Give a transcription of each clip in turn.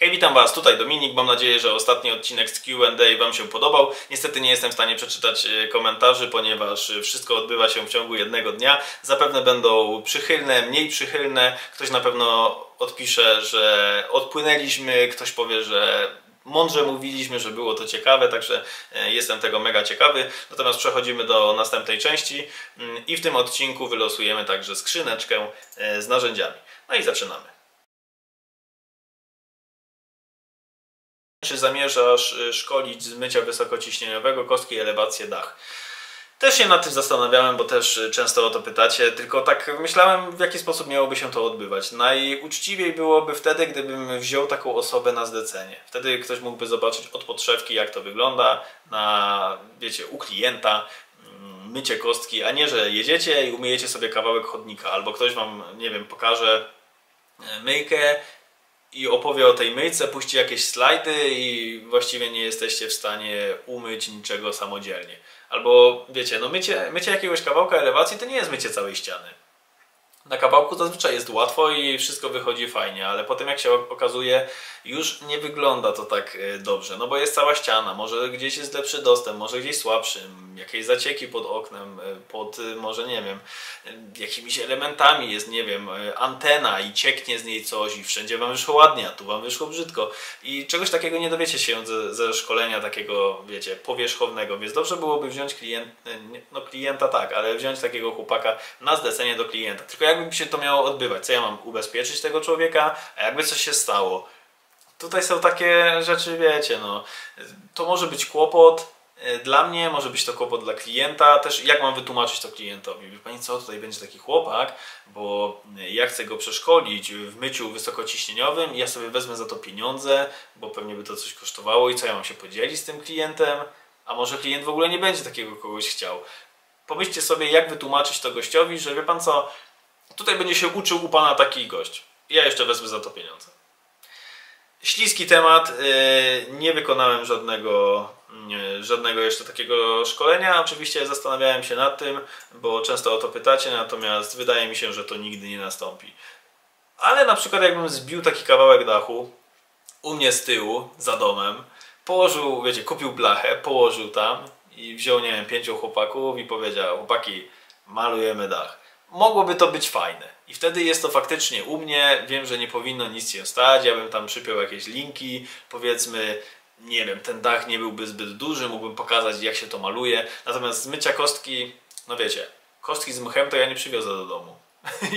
Hej, witam Was, tutaj Dominik. Mam nadzieję, że ostatni odcinek z Q&A Wam się podobał. Niestety nie jestem w stanie przeczytać komentarzy, ponieważ wszystko odbywa się w ciągu jednego dnia. Zapewne będą przychylne, mniej przychylne. Ktoś na pewno odpisze, że odpłynęliśmy, ktoś powie, że mądrze mówiliśmy, że było to ciekawe, także jestem tego mega ciekawy. Natomiast przechodzimy do następnej części i w tym odcinku wylosujemy także skrzyneczkę z narzędziami. No i zaczynamy. Czy zamierzasz szkolić z mycia wysokociśnieniowego kostki, elewację, dach? Też się nad tym zastanawiałem, bo też często o to pytacie, tylko tak myślałem, w jaki sposób miałoby się to odbywać. Najuczciwiej byłoby wtedy, gdybym wziął taką osobę na zlecenie. Wtedy ktoś mógłby zobaczyć od podszewki, jak to wygląda, na, wiecie, u klienta. Mycie kostki, a nie, że jedziecie i umyjecie sobie kawałek chodnika, albo ktoś wam, nie wiem, pokaże myjkę i opowie o tej myjce, puści jakieś slajdy i właściwie nie jesteście w stanie umyć niczego samodzielnie. Albo wiecie, no mycie jakiegoś kawałka elewacji to nie jest mycie całej ściany. Na kawałku zazwyczaj jest łatwo i wszystko wychodzi fajnie, ale potem jak się okazuje, już nie wygląda to tak dobrze, no bo jest cała ściana, może gdzieś jest lepszy dostęp, może gdzieś słabszy, jakieś zacieki pod oknem, pod może nie wiem, jakimiś elementami jest, nie wiem, antena i cieknie z niej coś i wszędzie wam wyszło ładnie, a tu wam wyszło brzydko i czegoś takiego nie dowiecie się ze szkolenia takiego, wiecie, powierzchownego, więc dobrze byłoby wziąć klienta tak, ale wziąć takiego chłopaka na zlecenie do klienta, tylko jakby się to miało odbywać, co ja mam ubezpieczyć tego człowieka, a jakby coś się stało. Tutaj są takie rzeczy, wiecie, no, to może być kłopot dla mnie, może być to kłopot dla klienta, też jak mam wytłumaczyć to klientowi? Wie pani co, tutaj będzie taki chłopak, bo ja chcę go przeszkolić w myciu wysokociśnieniowym i ja sobie wezmę za to pieniądze, bo pewnie by to coś kosztowało i co ja mam się podzielić z tym klientem? A może klient w ogóle nie będzie takiego kogoś chciał? Pomyślcie sobie, jak wytłumaczyć to gościowi, że wie pan co, tutaj będzie się uczył u pana taki gość, ja jeszcze wezmę za to pieniądze. Śliski temat, nie wykonałem żadnego jeszcze takiego szkolenia. Oczywiście zastanawiałem się nad tym, bo często o to pytacie, natomiast wydaje mi się, że to nigdy nie nastąpi. Ale na przykład jakbym zbił taki kawałek dachu u mnie z tyłu, za domem, położył, wiecie, kupił blachę, położył tam i wziął, nie wiem, 5 chłopaków i powiedział: chłopaki, malujemy dach. Mogłoby to być fajne. I wtedy jest to faktycznie u mnie, wiem, że nie powinno nic się stać, ja bym tam przypiął jakieś linki, powiedzmy, nie wiem, ten dach nie byłby zbyt duży, mógłbym pokazać, jak się to maluje. Natomiast z mycia kostki, no wiecie, kostki z mchem to ja nie przywiozę do domu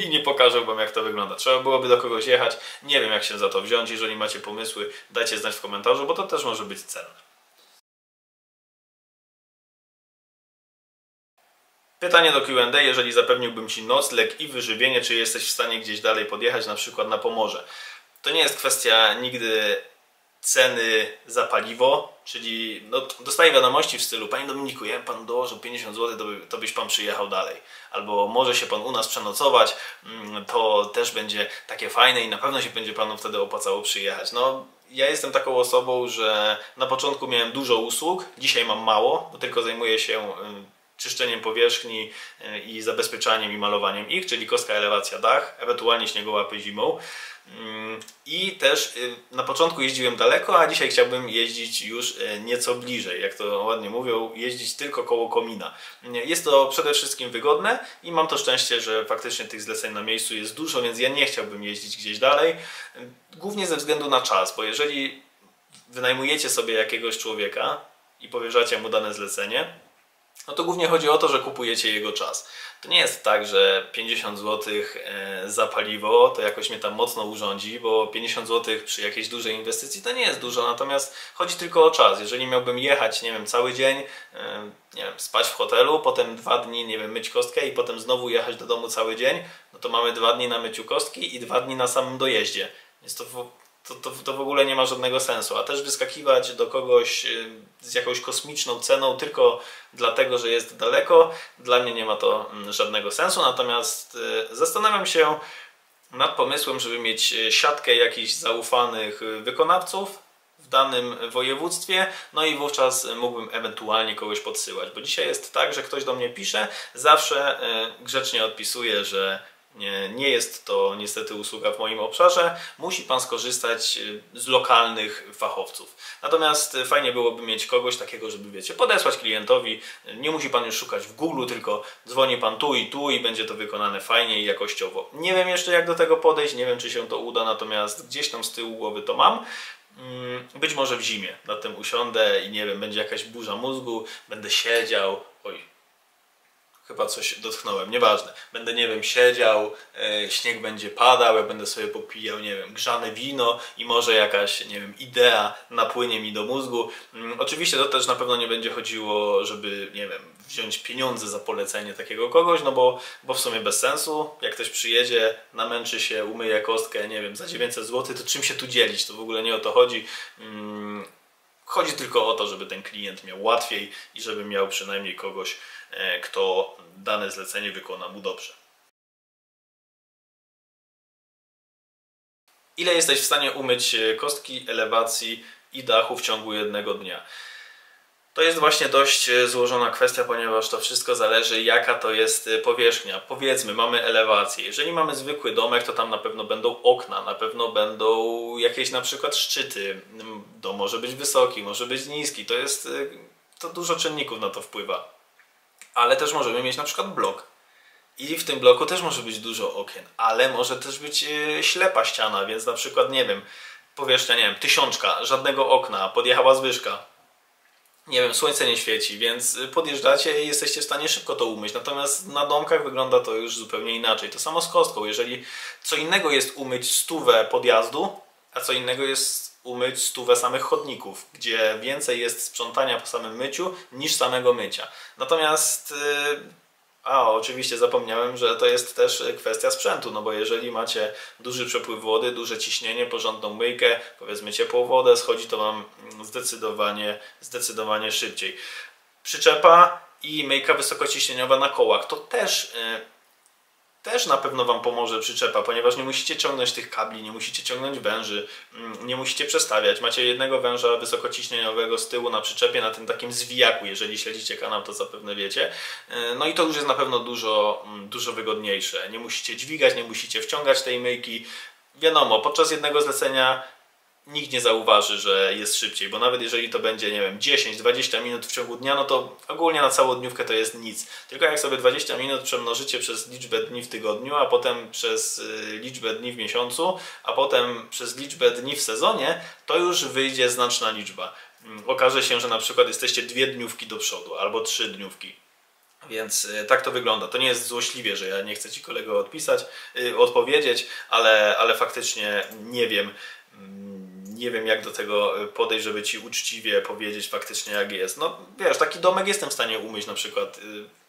i nie pokażę wam, jak to wygląda. Trzeba byłoby do kogoś jechać, nie wiem, jak się za to wziąć. Jeżeli macie pomysły, dajcie znać w komentarzu, bo to też może być cenne. Pytanie do Q&A, jeżeli zapewniłbym Ci nocleg i wyżywienie, czy jesteś w stanie gdzieś dalej podjechać, na przykład na Pomorze? To nie jest kwestia nigdy ceny za paliwo, czyli no, dostaję wiadomości w stylu: Panie Dominiku, ja bym Panu dołożył 50 zł, to byś Pan przyjechał dalej. Albo może się Pan u nas przenocować, to też będzie takie fajne i na pewno się będzie Panu wtedy opłacało przyjechać. No, ja jestem taką osobą, że na początku miałem dużo usług, dzisiaj mam mało, bo tylko zajmuję się czyszczeniem powierzchni i zabezpieczaniem i malowaniem ich, czyli kostka, elewacja, dach, ewentualnie śniegołapy zimą. I też na początku jeździłem daleko, a dzisiaj chciałbym jeździć już nieco bliżej, jak to ładnie mówią, jeździć tylko koło komina. Jest to przede wszystkim wygodne i mam to szczęście, że faktycznie tych zleceń na miejscu jest dużo, więc ja nie chciałbym jeździć gdzieś dalej, głównie ze względu na czas, bo jeżeli wynajmujecie sobie jakiegoś człowieka i powierzacie mu dane zlecenie, no to głównie chodzi o to, że kupujecie jego czas. To nie jest tak, że 50 zł za paliwo to jakoś mnie tam mocno urządzi, bo 50 zł przy jakiejś dużej inwestycji to nie jest dużo, natomiast chodzi tylko o czas. Jeżeli miałbym jechać, nie wiem, cały dzień, nie wiem, spać w hotelu, potem 2 dni, nie wiem, myć kostkę i potem znowu jechać do domu cały dzień, no to mamy 2 dni na myciu kostki i 2 dni na samym dojeździe. Więc to w ogóle nie ma żadnego sensu, a też wyskakiwać do kogoś z jakąś kosmiczną ceną tylko dlatego, że jest daleko, dla mnie nie ma to żadnego sensu. Natomiast zastanawiam się nad pomysłem, żeby mieć siatkę jakichś zaufanych wykonawców w danym województwie, no i wówczas mógłbym ewentualnie kogoś podsyłać, bo dzisiaj jest tak, że ktoś do mnie pisze, zawsze grzecznie odpisuję, że Nie jest to niestety usługa w moim obszarze. Musi Pan skorzystać z lokalnych fachowców. Natomiast fajnie byłoby mieć kogoś takiego, żeby, wiecie, podesłać klientowi. Nie musi Pan już szukać w Google, tylko dzwoni Pan tu i będzie to wykonane fajnie i jakościowo. Nie wiem jeszcze, jak do tego podejść, nie wiem, czy się to uda, natomiast gdzieś tam z tyłu głowy to mam. Być może w zimie nad tym usiądę i nie wiem, będzie jakaś burza mózgu, będę siedział, oj, chyba coś dotknąłem, nieważne. Będę, nie wiem, siedział, śnieg będzie padał, ja będę sobie popijał, nie wiem, grzane wino i może jakaś, nie wiem, idea napłynie mi do mózgu. Oczywiście to też na pewno nie będzie chodziło, żeby, nie wiem, wziąć pieniądze za polecenie takiego kogoś, no bo w sumie bez sensu. Jak ktoś przyjedzie, namęczy się, umyje kostkę, nie wiem, za 900 zł, to czym się tu dzielić? To w ogóle nie o to chodzi. Chodzi tylko o to, żeby ten klient miał łatwiej i żeby miał przynajmniej kogoś, kto dane zlecenie wykona mu dobrze. Ile jesteś w stanie umyć kostki, elewacji i dachu w ciągu jednego dnia? To jest właśnie dość złożona kwestia, ponieważ to wszystko zależy, jaka to jest powierzchnia. Powiedzmy, mamy elewację. Jeżeli mamy zwykły domek, to tam na pewno będą okna, na pewno będą jakieś na przykład szczyty. Dom może być wysoki, może być niski. To dużo czynników na to wpływa. Ale też możemy mieć na przykład blok. I w tym bloku też może być dużo okien, ale może też być ślepa ściana, więc na przykład, nie wiem, powierzchnia, nie wiem, 1000, żadnego okna, podjechała zwyżka. Nie wiem, słońce nie świeci, więc podjeżdżacie i jesteście w stanie szybko to umyć. Natomiast na domkach wygląda to już zupełnie inaczej. To samo z kostką. Jeżeli co innego jest umyć 100 podjazdu, a co innego jest umyć 100 samych chodników, gdzie więcej jest sprzątania po samym myciu niż samego mycia. Natomiast... oczywiście zapomniałem, że to jest też kwestia sprzętu, no bo jeżeli macie duży przepływ wody, duże ciśnienie, porządną myjkę, powiedzmy ciepłą wodę, schodzi to Wam zdecydowanie szybciej. Przyczepa i myjka wysokociśnieniowa na kołach, to też na pewno Wam pomoże przyczepa, ponieważ nie musicie ciągnąć tych kabli, nie musicie ciągnąć węży, nie musicie przestawiać. Macie jednego węża wysokociśnieniowego z tyłu na przyczepie, na tym takim zwijaku. Jeżeli śledzicie kanał, to zapewne wiecie. No i to już jest na pewno dużo wygodniejsze. Nie musicie dźwigać, nie musicie wciągać tej myjki. Wiadomo, podczas jednego zlecenia nikt nie zauważy, że jest szybciej, bo nawet jeżeli to będzie, nie wiem, 10-20 minut w ciągu dnia, no to ogólnie na całodniówkę to jest nic. Tylko jak sobie 20 minut przemnożycie przez liczbę dni w tygodniu, a potem przez liczbę dni w miesiącu, a potem przez liczbę dni w sezonie, to już wyjdzie znaczna liczba. Okaże się, że na przykład jesteście 2 dniówki do przodu albo 3 dniówki. Więc tak to wygląda. To nie jest złośliwie, że ja nie chcę Ci, kolego, odpowiedzieć, ale faktycznie nie wiem. Nie wiem, jak do tego podejść, żeby Ci uczciwie powiedzieć faktycznie, jak jest. No wiesz, taki domek jestem w stanie umyć na przykład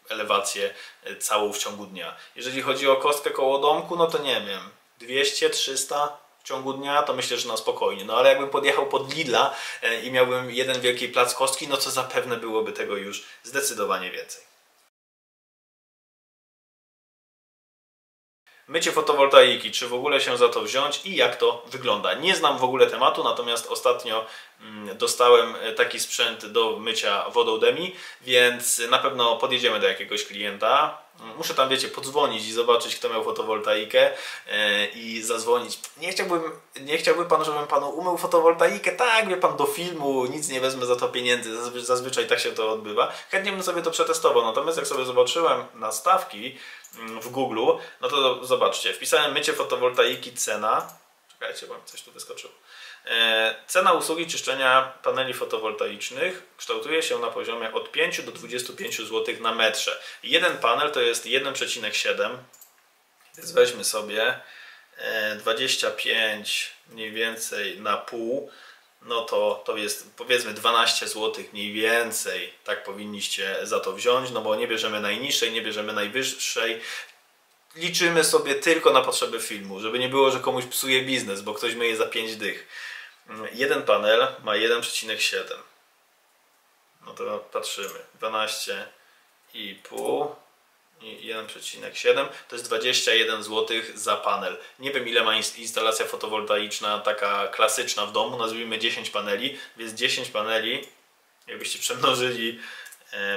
elewację całą w ciągu dnia. Jeżeli chodzi o kostkę koło domku, no to nie wiem, 200-300 w ciągu dnia, to myślę, że na spokojnie. No ale jakbym podjechał pod Lidla i miałbym jeden wielki plac kostki, no to zapewne byłoby tego już zdecydowanie więcej. Mycie fotowoltaiki, czy w ogóle się za to wziąć i jak to wygląda? Nie znam w ogóle tematu, natomiast ostatnio dostałem taki sprzęt do mycia wodą DEMI, więc na pewno podjedziemy do jakiegoś klienta. Muszę tam, wiecie, podzwonić i zobaczyć, kto miał fotowoltaikę i zadzwonić. Nie chciałby Pan, żebym Panu umył fotowoltaikę? Tak, wie Pan, do filmu, nic nie wezmę za to pieniędzy. Zazwyczaj tak się to odbywa. Chętnie bym sobie to przetestował, natomiast jak sobie zobaczyłem na stawki w Google, no to zobaczcie, wpisałem mycie fotowoltaiki, cena. Czekajcie, bo mi coś tu wyskoczyło. Cena usługi czyszczenia paneli fotowoltaicznych kształtuje się na poziomie od 5 do 25 zł na metrze. Jeden panel to jest 1,7, więc weźmy sobie 25 mniej więcej na pół, no to jest powiedzmy 12 zł mniej więcej, tak powinniście za to wziąć, no bo nie bierzemy najniższej, nie bierzemy najwyższej. Liczymy sobie tylko na potrzeby filmu, żeby nie było, że komuś psuje biznes, bo ktoś myje za 5 dych. Jeden panel ma 1,7. No to patrzymy. 12,5 i 1,7 to jest 21 zł za panel. Nie wiem, ile ma instalacja fotowoltaiczna taka klasyczna w domu. Nazwijmy 10 paneli, więc 10 paneli jakbyście przemnożyli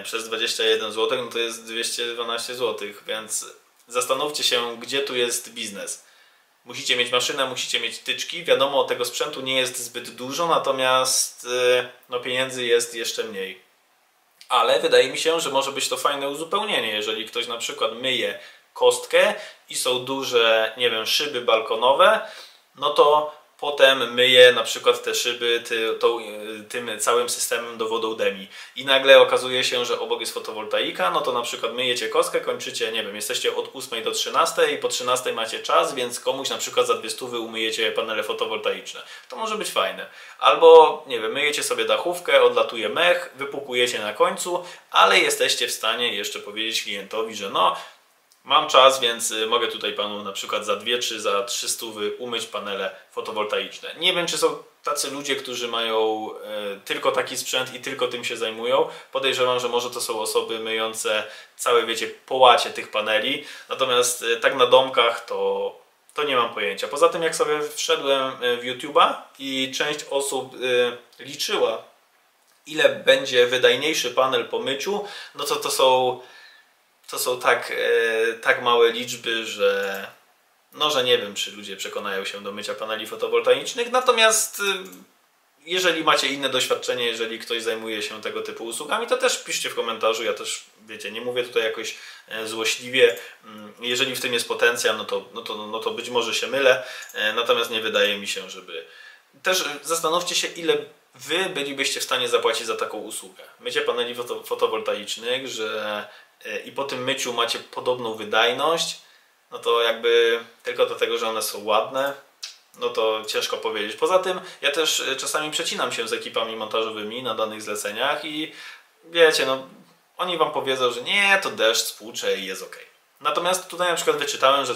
przez 21 zł, no to jest 212 zł, więc Zastanówcie się, gdzie tu jest biznes. Musicie mieć maszynę, musicie mieć tyczki. Wiadomo, tego sprzętu nie jest zbyt dużo, natomiast no, pieniędzy jest jeszcze mniej. Ale wydaje mi się, że może być to fajne uzupełnienie, jeżeli ktoś na przykład myje kostkę i są duże, nie wiem, szyby balkonowe, no to potem myje na przykład te szyby tym całym systemem do wodą DEMI. I nagle okazuje się, że obok jest fotowoltaika, no to na przykład myjecie kostkę, kończycie, nie wiem, jesteście od 8 do 13 i po 13 macie czas, więc komuś na przykład za 200 umyjecie panele fotowoltaiczne. To może być fajne. Albo, nie wiem, myjecie sobie dachówkę, odlatuje mech, wypukujecie na końcu, ale jesteście w stanie jeszcze powiedzieć klientowi, że no, mam czas, więc mogę tutaj panu na przykład za 2 czy za 300 umyć panele fotowoltaiczne. Nie wiem, czy są tacy ludzie, którzy mają tylko taki sprzęt i tylko tym się zajmują. Podejrzewam, że może to są osoby myjące całe, wiecie, połacie tych paneli. Natomiast tak na domkach to nie mam pojęcia. Poza tym, jak sobie wszedłem w YouTube'a i część osób liczyła, ile będzie wydajniejszy panel po myciu, no to to są tak małe liczby, że no, że nie wiem, czy ludzie przekonają się do mycia paneli fotowoltaicznych. Natomiast jeżeli macie inne doświadczenie, jeżeli ktoś zajmuje się tego typu usługami, to też piszcie w komentarzu. Ja też, wiecie, nie mówię tutaj jakoś złośliwie. Jeżeli w tym jest potencjał, no to być może się mylę. Natomiast nie wydaje mi się, żeby... Też zastanówcie się, ile wy bylibyście w stanie zapłacić za taką usługę. Mycie paneli fotowoltaicznych, że... i po tym myciu macie podobną wydajność, no to jakby tylko dlatego, że one są ładne, no to ciężko powiedzieć. Poza tym ja też czasami przecinam się z ekipami montażowymi na danych zleceniach i wiecie, no oni wam powiedzą, że nie, to deszcz spłucze i jest ok. Natomiast tutaj na przykład wyczytałem, że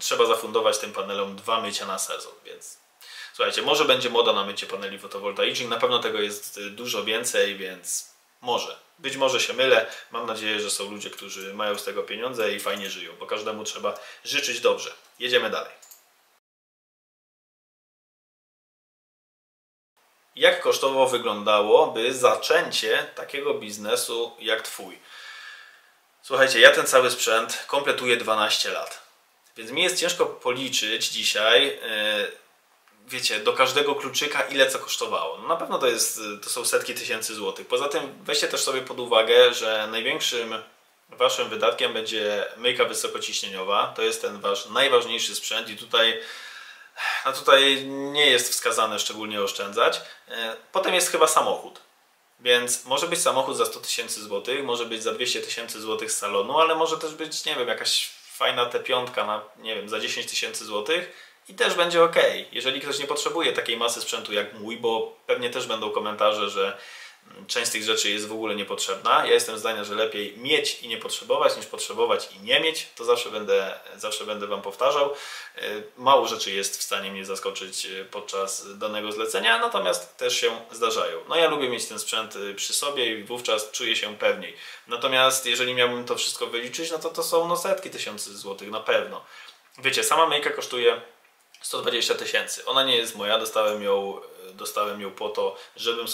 trzeba zafundować tym panelom 2 mycia na sezon, więc słuchajcie, może będzie moda na mycie paneli fotowoltaicznych, na pewno tego jest dużo więcej, więc może. Być może się mylę, mam nadzieję, że są ludzie, którzy mają z tego pieniądze i fajnie żyją, bo każdemu trzeba życzyć dobrze. Jedziemy dalej. Jak kosztowo wyglądałoby zaczęcie takiego biznesu jak Twój? Słuchajcie, ja ten cały sprzęt kompletuję 12 lat, więc mi jest ciężko policzyć dzisiaj, wiecie, do każdego kluczyka ile co kosztowało. No na pewno to są setki tysięcy złotych. Poza tym weźcie też sobie pod uwagę, że największym waszym wydatkiem będzie myjka wysokociśnieniowa. To jest ten wasz najważniejszy sprzęt i tutaj nie jest wskazane szczególnie oszczędzać. Potem jest chyba samochód. Więc może być samochód za 100 tysięcy złotych, może być za 200 tysięcy złotych z salonu, ale może też być, nie wiem, jakaś fajna T5 na, nie wiem, za 10 tysięcy złotych. I też będzie ok. Jeżeli ktoś nie potrzebuje takiej masy sprzętu jak mój, bo pewnie też będą komentarze, że część z tych rzeczy jest w ogóle niepotrzebna. Ja jestem zdania, że lepiej mieć i nie potrzebować, niż potrzebować i nie mieć. To zawsze będę wam powtarzał. Mało rzeczy jest w stanie mnie zaskoczyć podczas danego zlecenia, natomiast też się zdarzają. No ja lubię mieć ten sprzęt przy sobie i wówczas czuję się pewniej. Natomiast jeżeli miałbym to wszystko wyliczyć, no to są no setki tysięcy złotych na pewno. Wiecie, sama myjka kosztuje 120 tysięcy. Ona nie jest moja, dostałem ją po to, żebym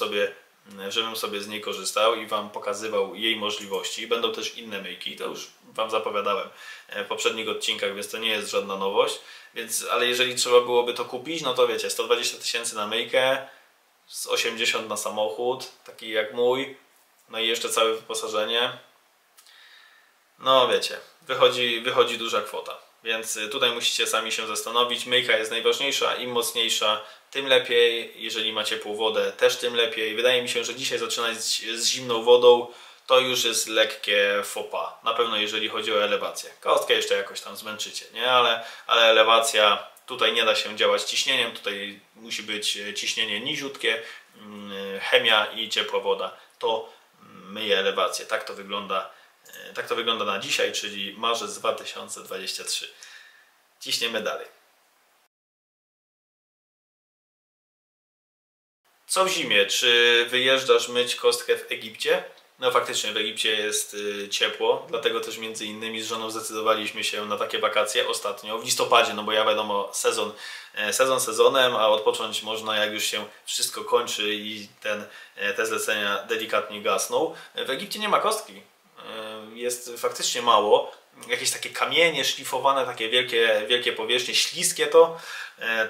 sobie z niej korzystał i wam pokazywał jej możliwości. Będą też inne myjki, to już wam zapowiadałem w poprzednich odcinkach, więc to nie jest żadna nowość. Więc, ale jeżeli trzeba byłoby to kupić, no to wiecie, 120 tysięcy na myjkę, z 80 na samochód, taki jak mój, no i jeszcze całe wyposażenie. No wiecie, wychodzi duża kwota. Więc tutaj musicie sami się zastanowić. Myjka jest najważniejsza, im mocniejsza, tym lepiej. Jeżeli ma ciepłą wodę, też tym lepiej. Wydaje mi się, że dzisiaj zaczynać z zimną wodą to już jest lekkie faux pas. Na pewno jeżeli chodzi o elewację. Kostkę jeszcze jakoś tam zmęczycie, nie? Ale elewacja, tutaj nie da się działać ciśnieniem. Tutaj musi być ciśnienie niziutkie, chemia i ciepła woda. To myje elewację. Tak to wygląda na dzisiaj, czyli marzec 2023. Ciśniemy dalej. Co w zimie? Czy wyjeżdżasz myć kostkę w Egipcie? No faktycznie w Egipcie jest ciepło, dlatego też między innymi z żoną zdecydowaliśmy się na takie wakacje ostatnio w listopadzie, no bo ja wiadomo, sezon sezonem, a odpocząć można jak już się wszystko kończy i te zlecenia delikatnie gasną. W Egipcie nie ma kostki. Jest faktycznie mało, jakieś takie kamienie szlifowane, takie wielkie powierzchnie, śliskie to,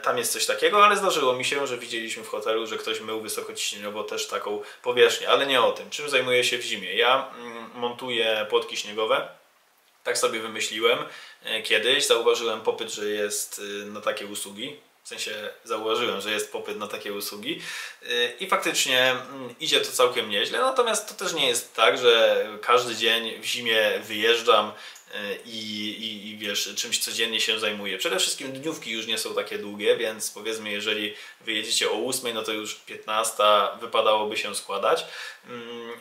tam jest coś takiego, ale zdarzyło mi się, że widzieliśmy w hotelu, że ktoś mył wysokociśnieniowo też taką powierzchnię, ale nie o tym. Czym zajmuję się w zimie? Ja montuję płotki śniegowe, tak sobie wymyśliłem kiedyś, zauważyłem popyt, że jest na takie usługi. W sensie zauważyłem, że jest popyt na takie usługi i faktycznie idzie to całkiem nieźle, natomiast to też nie jest tak, że każdy dzień w zimie wyjeżdżam i wiesz, czymś codziennie się zajmuję. Przede wszystkim dniówki już nie są takie długie, więc powiedzmy, jeżeli wyjedziecie o 8, no to już 15 wypadałoby się składać.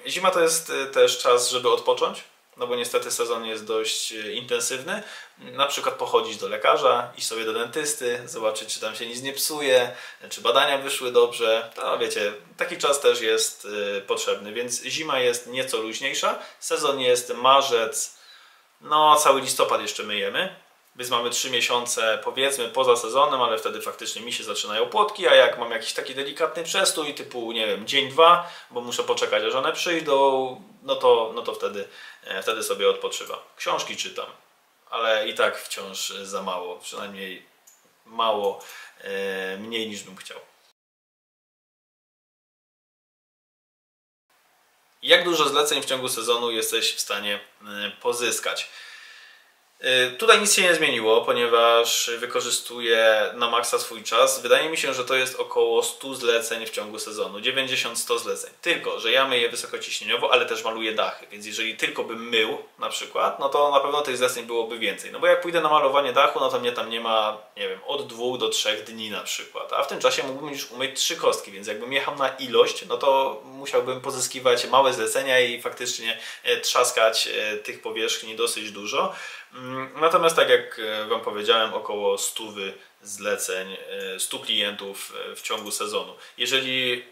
Zima to jest też czas, żeby odpocząć. No bo niestety sezon jest dość intensywny, na przykład pochodzić do lekarza, iść sobie do dentysty, zobaczyć, czy tam się nic nie psuje, czy badania wyszły dobrze, to wiecie, taki czas też jest potrzebny, więc zima jest nieco luźniejsza, sezon jest marzec, no cały listopad jeszcze myjemy, więc mamy 3 miesiące powiedzmy poza sezonem, ale wtedy faktycznie mi się zaczynają płotki, a jak mam jakiś taki delikatny przestój typu, nie wiem, dzień, dwa, bo muszę poczekać, aż one przyjdą, no to wtedy sobie odpoczywam. Książki czytam, ale i tak wciąż za mało, przynajmniej mało, mniej niż bym chciał. Jak dużo zleceń w ciągu sezonu jesteś w stanie pozyskać? Tutaj nic się nie zmieniło, ponieważ wykorzystuję na maksa swój czas. Wydaje mi się, że to jest około 100 zleceń w ciągu sezonu, 90-100 zleceń. Tylko że ja myję wysokociśnieniowo, ale też maluję dachy, więc jeżeli tylko bym mył na przykład, no to na pewno tych zleceń byłoby więcej. No bo jak pójdę na malowanie dachu, no to mnie tam nie ma, nie wiem, od 2 do 3 dni na przykład. A w tym czasie mógłbym już umyć 3 kostki, więc jakbym jechał na ilość, no to musiałbym pozyskiwać małe zlecenia i faktycznie trzaskać tych powierzchni dosyć dużo. Natomiast tak jak Wam powiedziałem, około 100 zleceń, 100 klientów w ciągu sezonu. Jeżeli,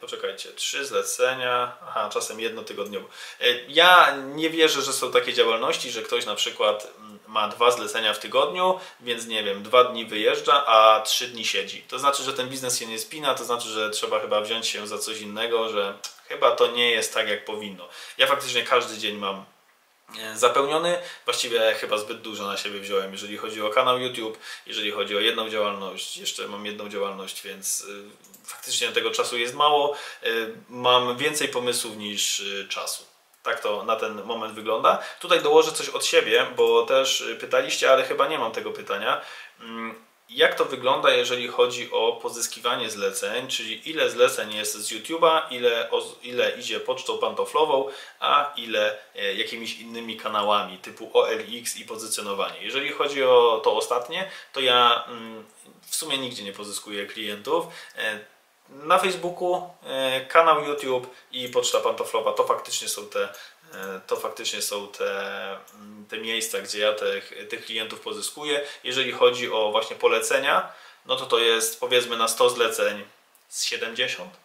poczekajcie, 3 zlecenia, aha, czasem jednotygodniowo. Ja nie wierzę, że są takie działalności, że ktoś na przykład ma 2 zlecenia w tygodniu, więc nie wiem, 2 dni wyjeżdża, a 3 dni siedzi. To znaczy, że ten biznes się nie spina, to znaczy, że trzeba chyba wziąć się za coś innego, że chyba to nie jest tak jak powinno. Ja faktycznie każdy dzień mam zapełniony, właściwie chyba zbyt dużo na siebie wziąłem, jeżeli chodzi o kanał YouTube, jeżeli chodzi o jedną działalność, jeszcze mam jedną działalność, więc faktycznie tego czasu jest mało, mam więcej pomysłów niż czasu. Tak to na ten moment wygląda. Tutaj dołożę coś od siebie, bo też pytaliście, ale chyba nie mam tego pytania. Jak to wygląda, jeżeli chodzi o pozyskiwanie zleceń, czyli ile zleceń jest z YouTube'a, ile idzie pocztą pantoflową, a ile jakimiś innymi kanałami typu OLX i pozycjonowanie. Jeżeli chodzi o to ostatnie, to ja w sumie nigdzie nie pozyskuję klientów. Na Facebooku, kanał YouTube i poczta pantoflowa to faktycznie są te miejsca, gdzie ja tych klientów pozyskuję. Jeżeli chodzi o właśnie polecenia, no to jest powiedzmy na 100 zleceń z 70.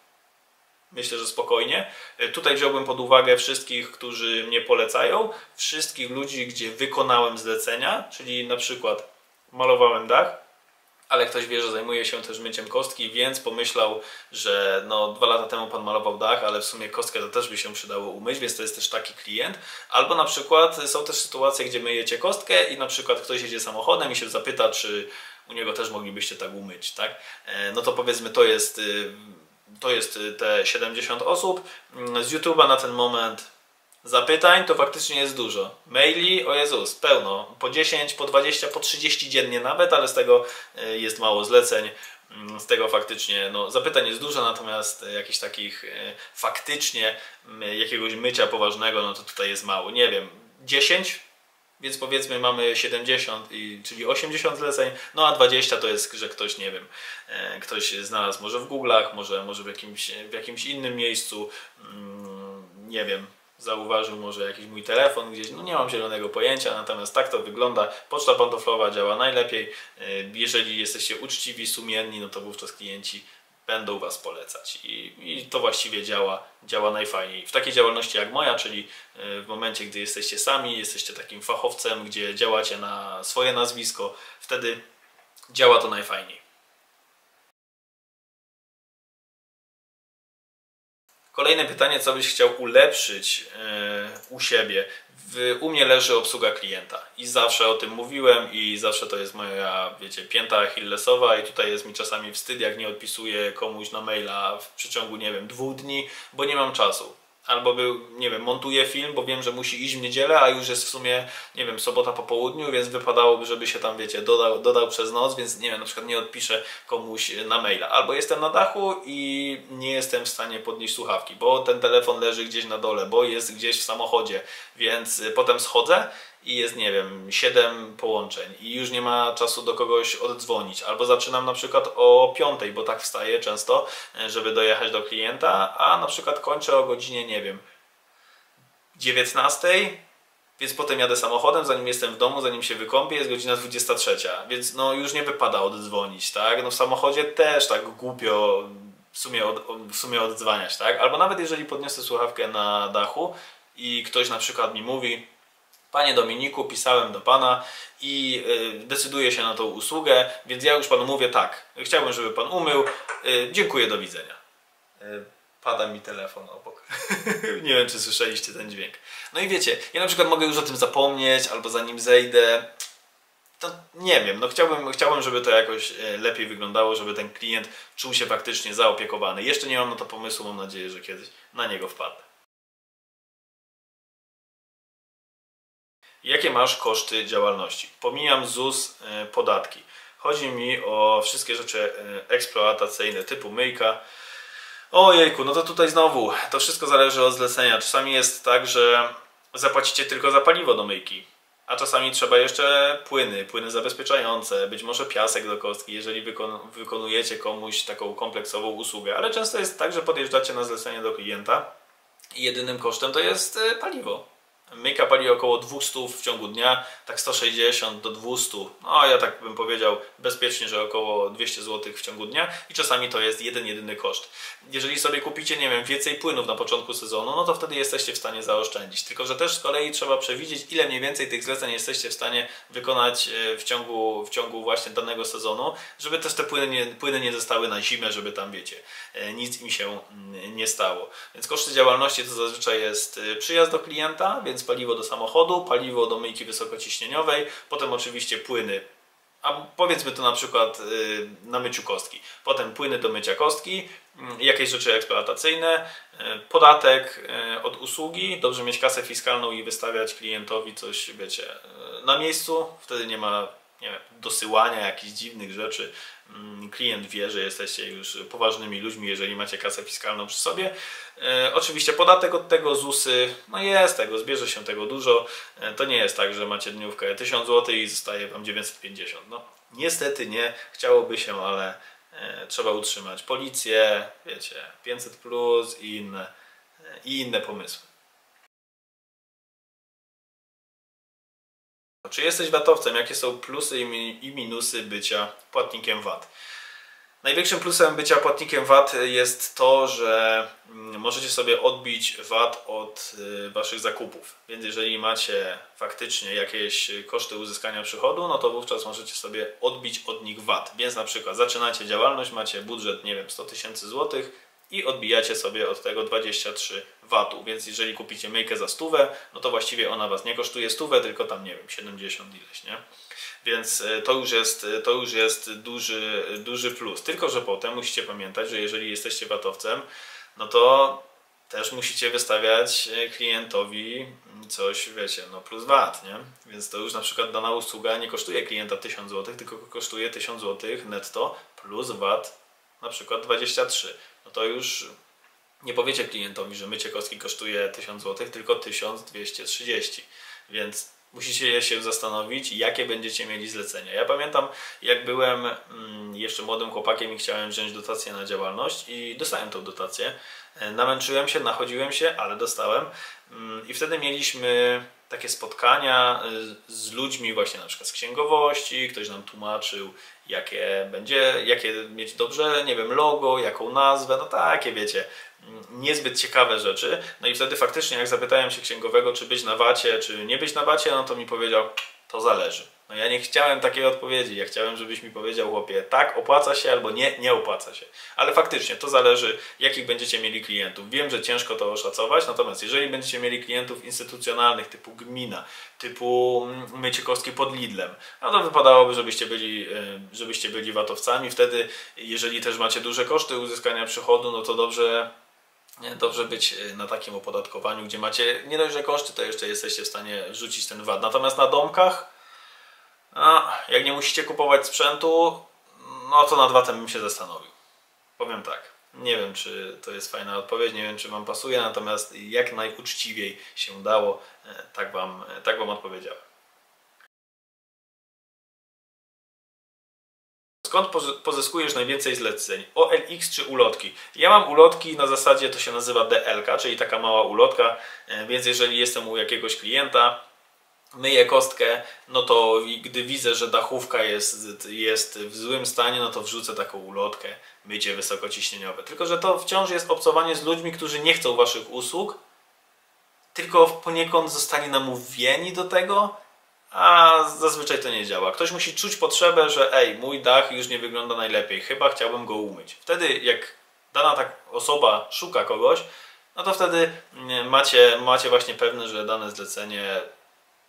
Myślę, że spokojnie. Tutaj wziąłbym pod uwagę wszystkich, którzy mnie polecają, wszystkich ludzi, gdzie wykonałem zlecenia, czyli na przykład malowałem dach, ale ktoś wie, że zajmuje się też myciem kostki, więc pomyślał, że no 2 lata temu pan malował dach, ale w sumie kostkę to też by się przydało umyć, więc to jest też taki klient. Albo na przykład są też sytuacje, gdzie myjecie kostkę i na przykład ktoś jedzie samochodem i się zapyta, czy u niego też moglibyście tak umyć, tak? No to powiedzmy to jest te 70 osób. Z YouTube'a na ten moment zapytań to faktycznie jest dużo. Maili, o Jezus, pełno. Po 10, po 20, po 30 dziennie nawet, ale z tego jest mało zleceń. Z tego faktycznie no, zapytań jest dużo, natomiast jakichś takich faktycznie jakiegoś mycia poważnego, no to tutaj jest mało. Nie wiem, 10? Więc powiedzmy mamy 70, czyli 80 zleceń, no a 20 to jest, że ktoś, nie wiem, ktoś znalazł może w Google'ach, może w jakimś innym miejscu, nie wiem, zauważył może jakiś mój telefon gdzieś, no nie mam zielonego pojęcia, natomiast tak to wygląda. Poczta pantoflowa działa najlepiej. Jeżeli jesteście uczciwi, sumienni, no to wówczas klienci będą Was polecać i to właściwie działa najfajniej. W takiej działalności jak moja, czyli w momencie, gdy jesteście sami, jesteście takim fachowcem, gdzie działacie na swoje nazwisko, wtedy działa to najfajniej. Kolejne pytanie, co byś chciał ulepszyć u siebie? u mnie leży obsługa klienta i zawsze o tym mówiłem i zawsze to jest moja, wiecie, pięta achillesowa i tutaj jest mi czasami wstyd, jak nie odpisuję komuś na maila w przeciągu, nie wiem, 2 dni, bo nie mam czasu. Albo był, nie wiem, montuję film, bo wiem, że musi iść w niedzielę, a już jest w sumie, nie wiem, sobota po południu, więc wypadałoby, żeby się tam, wiecie, dodał przez noc, więc nie wiem, na przykład nie odpiszę komuś na maila. Albo jestem na dachu i nie jestem w stanie podnieść słuchawki, bo ten telefon leży gdzieś na dole, bo jest gdzieś w samochodzie, więc potem schodzę i jest, nie wiem, 7 połączeń i już nie ma czasu do kogoś oddzwonić. Albo zaczynam na przykład o 5, bo tak wstaję często, żeby dojechać do klienta, a na przykład kończę o godzinie, nie wiem, 19, więc potem jadę samochodem, zanim jestem w domu, zanim się wykąpię, jest godzina 23, więc no już nie wypada oddzwonić, tak? No w samochodzie też tak głupio w sumie oddzwaniać, tak? Albo nawet jeżeli podniosę słuchawkę na dachu i ktoś na przykład mi mówi: Panie Dominiku, pisałem do Pana i decyduję się na tą usługę, więc ja już Panu mówię tak, chciałbym, żeby Pan umył, dziękuję, do widzenia. Pada mi telefon obok. Nie wiem, czy słyszeliście ten dźwięk. No i wiecie, ja na przykład mogę już o tym zapomnieć, albo zanim zejdę, to nie wiem, no chciałbym, żeby to jakoś lepiej wyglądało, żeby ten klient czuł się faktycznie zaopiekowany. Jeszcze nie mam na to pomysłu, mam nadzieję, że kiedyś na niego wpadnę. Jakie masz koszty działalności? Pomijam ZUS, podatki. Chodzi mi o wszystkie rzeczy eksploatacyjne typu myjka. Ojejku, no to tutaj znowu, to wszystko zależy od zlecenia. Czasami jest tak, że zapłacicie tylko za paliwo do myjki, a czasami trzeba jeszcze płyny zabezpieczające, być może piasek do kostki, jeżeli wykonujecie komuś taką kompleksową usługę. Ale często jest tak, że podjeżdżacie na zlecenie do klienta i jedynym kosztem to jest paliwo. Myjka pali około 200 w ciągu dnia, tak 160 do 200, no ja tak bym powiedział bezpiecznie, że około 200 zł w ciągu dnia i czasami to jest jedyny koszt. Jeżeli sobie kupicie, nie wiem, więcej płynów na początku sezonu, no to wtedy jesteście w stanie zaoszczędzić. Tylko że też z kolei trzeba przewidzieć, ile mniej więcej tych zleceń jesteście w stanie wykonać w ciągu właśnie danego sezonu, żeby też te płyny nie zostały na zimę, żeby tam, wiecie, nic im się nie stało. Więc koszty działalności to zazwyczaj jest przyjazd do klienta, więc paliwo do samochodu, paliwo do myjki wysokociśnieniowej, potem oczywiście płyny, a powiedzmy to na przykład na myciu kostki, potem płyny do mycia kostki, jakieś rzeczy eksploatacyjne, podatek od usługi, dobrze mieć kasę fiskalną i wystawiać klientowi coś, wiecie, na miejscu, wtedy nie ma, nie wiem, dosyłania jakichś dziwnych rzeczy. Klient wie, że jesteście już poważnymi ludźmi, jeżeli macie kasę fiskalną przy sobie. Oczywiście podatek od tego, ZUS-y, no jest tego, zbierze się tego dużo. To nie jest tak, że macie dniówkę 1000 zł i zostaje Wam 950. No, niestety nie, chciałoby się, ale trzeba utrzymać policję, wiecie, 500+ i inne pomysły. Czy jesteś VAT-owcem? Jakie są plusy i minusy bycia płatnikiem VAT? Największym plusem bycia płatnikiem VAT jest to, że możecie sobie odbić VAT od Waszych zakupów. Więc jeżeli macie faktycznie jakieś koszty uzyskania przychodu, no to wówczas możecie sobie odbić od nich VAT. Więc na przykład zaczynacie działalność, macie budżet, nie wiem, 100 tysięcy złotych, i odbijacie sobie od tego 23 VAT-u, więc jeżeli kupicie myjkę za 100, no to właściwie ona Was nie kosztuje 100, tylko tam, nie wiem, 70 ileś, nie? Więc to już jest duży plus, tylko że potem musicie pamiętać, że jeżeli jesteście VAT-owcem, no to też musicie wystawiać klientowi coś, wiecie, no plus VAT, nie? Więc to już na przykład dana usługa nie kosztuje klienta 1000 zł, tylko kosztuje 1000 zł netto plus VAT na przykład 23. No to już nie powiecie klientowi, że mycie kostki kosztuje 1000 zł, tylko 1230. Więc musicie się zastanowić, jakie będziecie mieli zlecenia. Ja pamiętam, jak byłem jeszcze młodym chłopakiem i chciałem wziąć dotację na działalność i dostałem tą dotację. Namęczyłem się, nachodziłem się, ale dostałem. I wtedy mieliśmy takie spotkania z ludźmi właśnie na przykład z księgowości, ktoś nam tłumaczył, jakie mieć dobrze, nie wiem, logo, jaką nazwę, no takie, wiecie, niezbyt ciekawe rzeczy. No i wtedy faktycznie, jak zapytałem się księgowego, czy być na VAT-ie, czy nie być na VAT-ie, no to mi powiedział, to zależy. No ja nie chciałem takiej odpowiedzi, ja chciałem, żebyś mi powiedział, chłopie, tak, opłaca się albo nie, nie opłaca się. Ale faktycznie, to zależy, jakich będziecie mieli klientów. Wiem, że ciężko to oszacować, natomiast jeżeli będziecie mieli klientów instytucjonalnych typu gmina, typu mycie kostki pod Lidlem, no to wypadałoby, żebyście byli VAT-owcami. Wtedy, jeżeli też macie duże koszty uzyskania przychodu, no to dobrze być na takim opodatkowaniu, gdzie macie nie dość, że koszty, to jeszcze jesteście w stanie rzucić ten VAT. Natomiast na domkach, no, jak nie musicie kupować sprzętu, no to nad VAT-em bym się zastanowił. Powiem tak, nie wiem, czy to jest fajna odpowiedź, nie wiem, czy Wam pasuje, natomiast jak najuczciwiej się dało, tak wam odpowiedziałem. Skąd pozyskujesz najwięcej zleceń? OLX czy ulotki? Ja mam ulotki na zasadzie, to się nazywa DL-ka, czyli taka mała ulotka, więc jeżeli jestem u jakiegoś klienta, myję kostkę, no to gdy widzę, że dachówka jest w złym stanie, no to wrzucę taką ulotkę, mycie wysokociśnieniowe. Tylko że to wciąż jest obcowanie z ludźmi, którzy nie chcą Waszych usług, tylko poniekąd zostali namówieni do tego, a zazwyczaj to nie działa. Ktoś musi czuć potrzebę, że ej, mój dach już nie wygląda najlepiej, chyba chciałbym go umyć. Wtedy jak dana ta osoba szuka kogoś, no to wtedy macie właśnie pewne, że dane zlecenie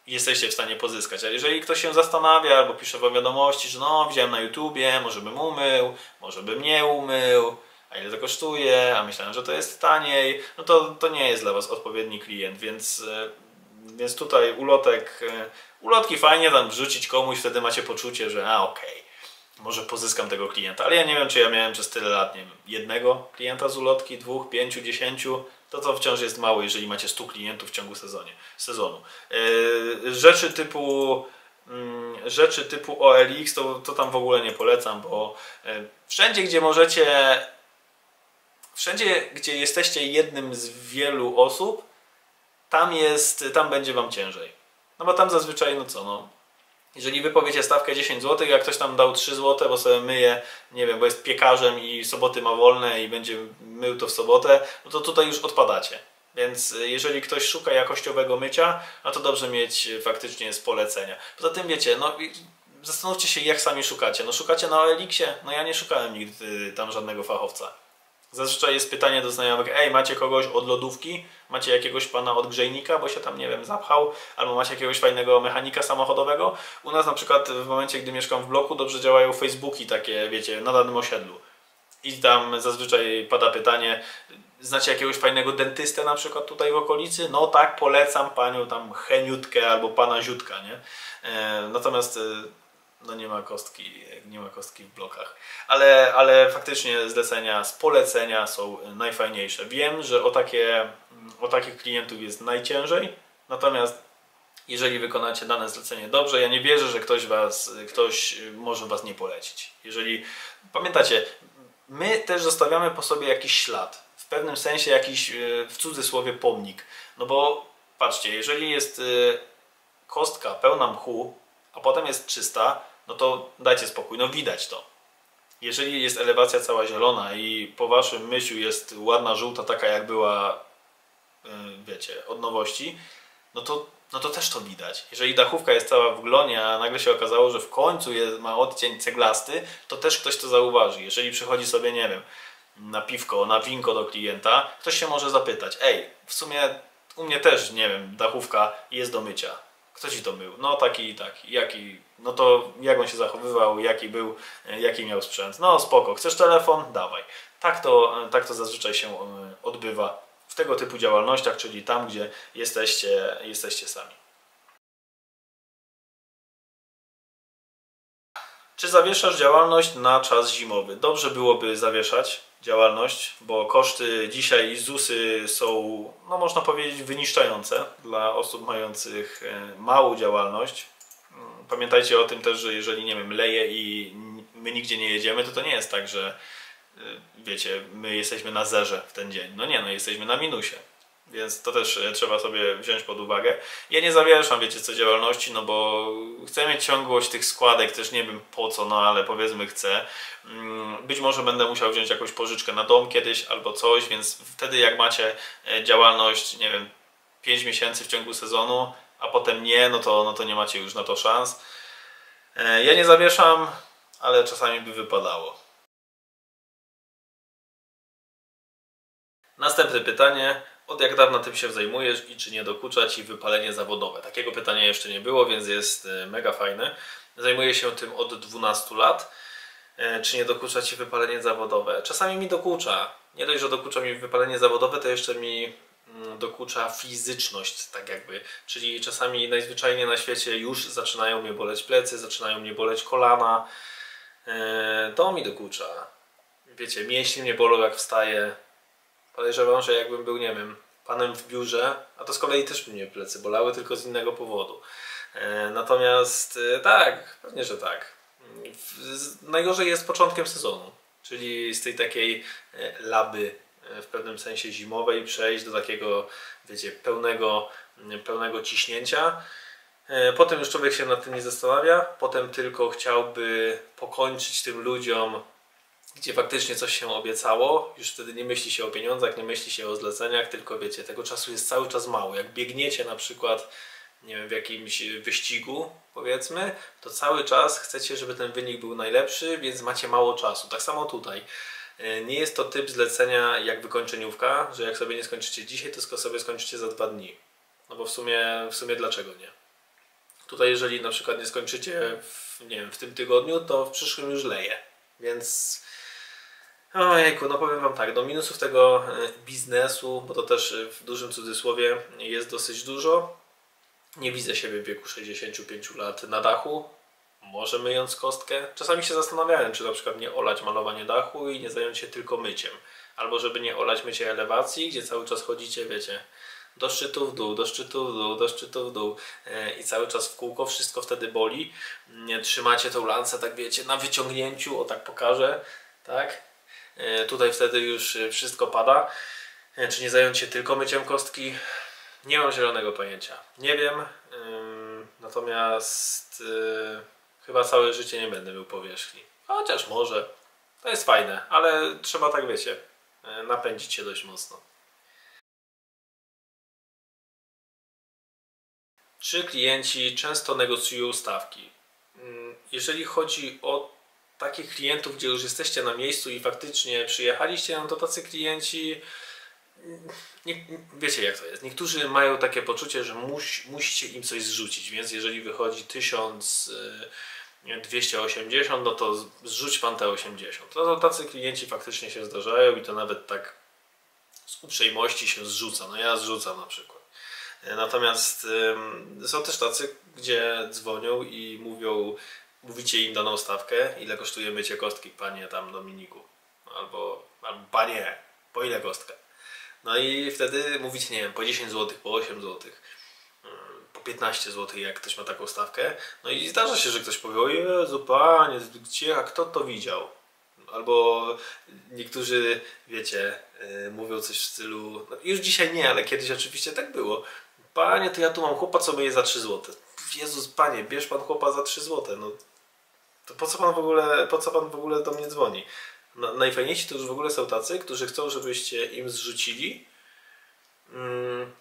jesteście w stanie pozyskać. Ale jeżeli ktoś się zastanawia albo pisze wam wiadomości, że no widziałem na YouTubie, może bym umył, może bym nie umył, a ile to kosztuje, a myślałem, że to jest taniej, no to nie jest dla was odpowiedni klient, więc tutaj ulotki fajnie tam wrzucić komuś, wtedy macie poczucie, że a okej, może pozyskam tego klienta, ale ja nie wiem, czy ja miałem przez tyle lat, nie wiem, jednego klienta z ulotki, 2, 5, 10, to wciąż jest mało, jeżeli macie 100 klientów w ciągu sezonu. Rzeczy typu OLX to tam w ogóle nie polecam, bo wszędzie, gdzie jesteście jednym z wielu osób, tam będzie wam ciężej. No bo tam zazwyczaj, no co, no jeżeli wy powiecie stawkę 10 zł, jak ktoś tam dał 3 zł, bo sobie myje, nie wiem, bo jest piekarzem i soboty ma wolne i będzie mył to w sobotę, no to tutaj już odpadacie. Więc jeżeli ktoś szuka jakościowego mycia, no to dobrze mieć faktycznie z polecenia. Poza tym wiecie, no zastanówcie się, jak sami szukacie. No szukacie na OLX-ie? No ja nie szukałem nigdy tam żadnego fachowca. Zazwyczaj jest pytanie do znajomych, ej, macie kogoś od lodówki? Macie jakiegoś pana od grzejnika, bo się tam, nie wiem, zapchał? Albo macie jakiegoś fajnego mechanika samochodowego? U nas na przykład w momencie, gdy mieszkam w bloku, dobrze działają Facebooki takie, wiecie, na danym osiedlu. I tam zazwyczaj pada pytanie, znacie jakiegoś fajnego dentystę na przykład tutaj w okolicy? No tak, polecam panią tam Heniutkę albo pana Ziutka, nie? Natomiast no nie ma kostki w blokach, ale faktycznie zlecenia z polecenia są najfajniejsze. Wiem, że o takich klientów jest najciężej, natomiast jeżeli wykonacie dane zlecenie dobrze, ja nie wierzę, że ktoś może was nie polecić. Jeżeli pamiętacie, my też zostawiamy po sobie jakiś ślad, w pewnym sensie jakiś, w cudzysłowie, pomnik. No bo patrzcie, jeżeli jest kostka pełna mchu, a potem jest czysta, no to dajcie spokój, no widać to. Jeżeli jest elewacja cała zielona i po waszym myciu jest ładna żółta, taka jak była, wiecie, od nowości, no to też to widać. Jeżeli dachówka jest cała w glonie, a nagle się okazało, że w końcu ma odcień ceglasty, to też ktoś to zauważy. Jeżeli przychodzi sobie, nie wiem, na piwko, na winko do klienta, ktoś się może zapytać, ej, w sumie u mnie też, nie wiem, dachówka jest do mycia. Kto ci to mył? No taki i taki. Jaki? No to jak on się zachowywał? Jaki był? Jaki miał sprzęt? No spoko. Chcesz telefon? Dawaj. Tak to zazwyczaj się odbywa w tego typu działalnościach, czyli tam, gdzie jesteście sami. Czy zawieszasz działalność na czas zimowy? Dobrze byłoby zawieszać działalność, bo koszty dzisiaj ZUS-y są, no można powiedzieć, wyniszczające dla osób mających małą działalność. Pamiętajcie o tym też, że jeżeli, nie wiem, leje i my nigdzie nie jedziemy, to nie jest tak, że wiecie, my jesteśmy na zerze w ten dzień. No nie, no jesteśmy na minusie. Więc to też trzeba sobie wziąć pod uwagę. Ja nie zawieszam, wiecie co, działalności, no bo chcę mieć ciągłość tych składek, też nie wiem po co, no ale powiedzmy chcę. Być może będę musiał wziąć jakąś pożyczkę na dom kiedyś albo coś, więc wtedy jak macie działalność, nie wiem, 5 miesięcy w ciągu sezonu, a potem nie, no to nie macie już na to szans. Ja nie zawieszam, ale czasami by wypadało. Następne pytanie. Od jak dawna tym się zajmujesz i czy nie dokucza Ci wypalenie zawodowe? Takiego pytania jeszcze nie było, więc jest mega fajne. Zajmuję się tym od 12 lat. Czy nie dokucza Ci wypalenie zawodowe? Czasami mi dokucza. Nie dość, że dokucza mi wypalenie zawodowe, to jeszcze mi dokucza fizyczność, tak jakby. Czyli czasami najzwyczajniej na świecie już zaczynają mnie boleć plecy, zaczynają mnie boleć kolana. To mi dokucza. Wiecie, mięśnie mnie bolą jak wstaję. Podejrzewam, że jakbym był, nie wiem, panem w biurze, a to z kolei też mnie plecy bolały, tylko z innego powodu. Natomiast tak, pewnie, że tak. Najgorzej jest początkiem sezonu, czyli z tej takiej laby w pewnym sensie zimowej przejść do takiego, wiecie, pełnego ciśnięcia. Potem już człowiek się nad tym nie zastanawia, potem tylko chciałby pokończyć tym ludziom, gdzie faktycznie coś się obiecało, już wtedy nie myśli się o pieniądzach, nie myśli się o zleceniach, tylko wiecie, tego czasu jest cały czas mało. Jak biegniecie na przykład, nie wiem, w jakimś wyścigu, powiedzmy, to cały czas chcecie, żeby ten wynik był najlepszy, więc macie mało czasu. Tak samo tutaj. Nie jest to typ zlecenia jak wykończeniówka, że jak sobie nie skończycie dzisiaj, to sobie skończycie za 2 dni. No bo w sumie dlaczego nie? Tutaj jeżeli na przykład nie skończycie nie wiem, w tym tygodniu, to w przyszłym już leje. Więc... Ojejku, no powiem Wam tak, do minusów tego biznesu, bo to też w dużym cudzysłowie jest dosyć dużo. Nie widzę siebie w wieku 65 lat na dachu, może myjąc kostkę. Czasami się zastanawiałem, czy na przykład nie olać malowanie dachu i nie zająć się tylko myciem. Albo żeby nie olać mycie elewacji, gdzie cały czas chodzicie, wiecie, do szczytu w dół, do szczytu w dół, do szczytu w dół i cały czas w kółko, wszystko wtedy boli. Trzymacie tą lancę, tak wiecie, na wyciągnięciu, o tak pokażę, tak? Tutaj wtedy już wszystko pada. Czy nie zająć się tylko myciem kostki? Nie mam zielonego pojęcia. Nie wiem. Natomiast chyba całe życie nie będę mył powierzchni. Chociaż może. To jest fajne, ale trzeba, tak wiecie, napędzić się dość mocno. Czy klienci często negocjują stawki? Jeżeli chodzi o takich klientów, gdzie już jesteście na miejscu i faktycznie przyjechaliście, no to tacy klienci, wiecie jak to jest, niektórzy mają takie poczucie, że musicie im coś zrzucić, więc jeżeli wychodzi 1280, no to zrzuć pan te 80. No to tacy klienci faktycznie się zdarzają i to nawet tak z uprzejmości się zrzuca, no ja zrzucam na przykład. Natomiast są też tacy, gdzie dzwonią i mówią, mówicie im daną stawkę, ile kosztuje mycie kostki, panie tam Dominiku, albo panie, po ile kostkę? No i wtedy mówicie, nie wiem, po 10 zł, po 8 zł, po 15 zł, jak ktoś ma taką stawkę. No i zdarza się, że ktoś powie, o Jezu, panie, gdzie, a kto to widział? Albo niektórzy, wiecie, mówią coś w stylu, no już dzisiaj nie, ale kiedyś oczywiście tak było. Panie, to ja tu mam chłopa, co myje za 3 zł. Jezus, panie, bierz pan chłopa za 3 zł. No, to po co pan w ogóle do mnie dzwoni? No, najfajniejsi to już w ogóle są tacy, którzy chcą, żebyście im zrzucili,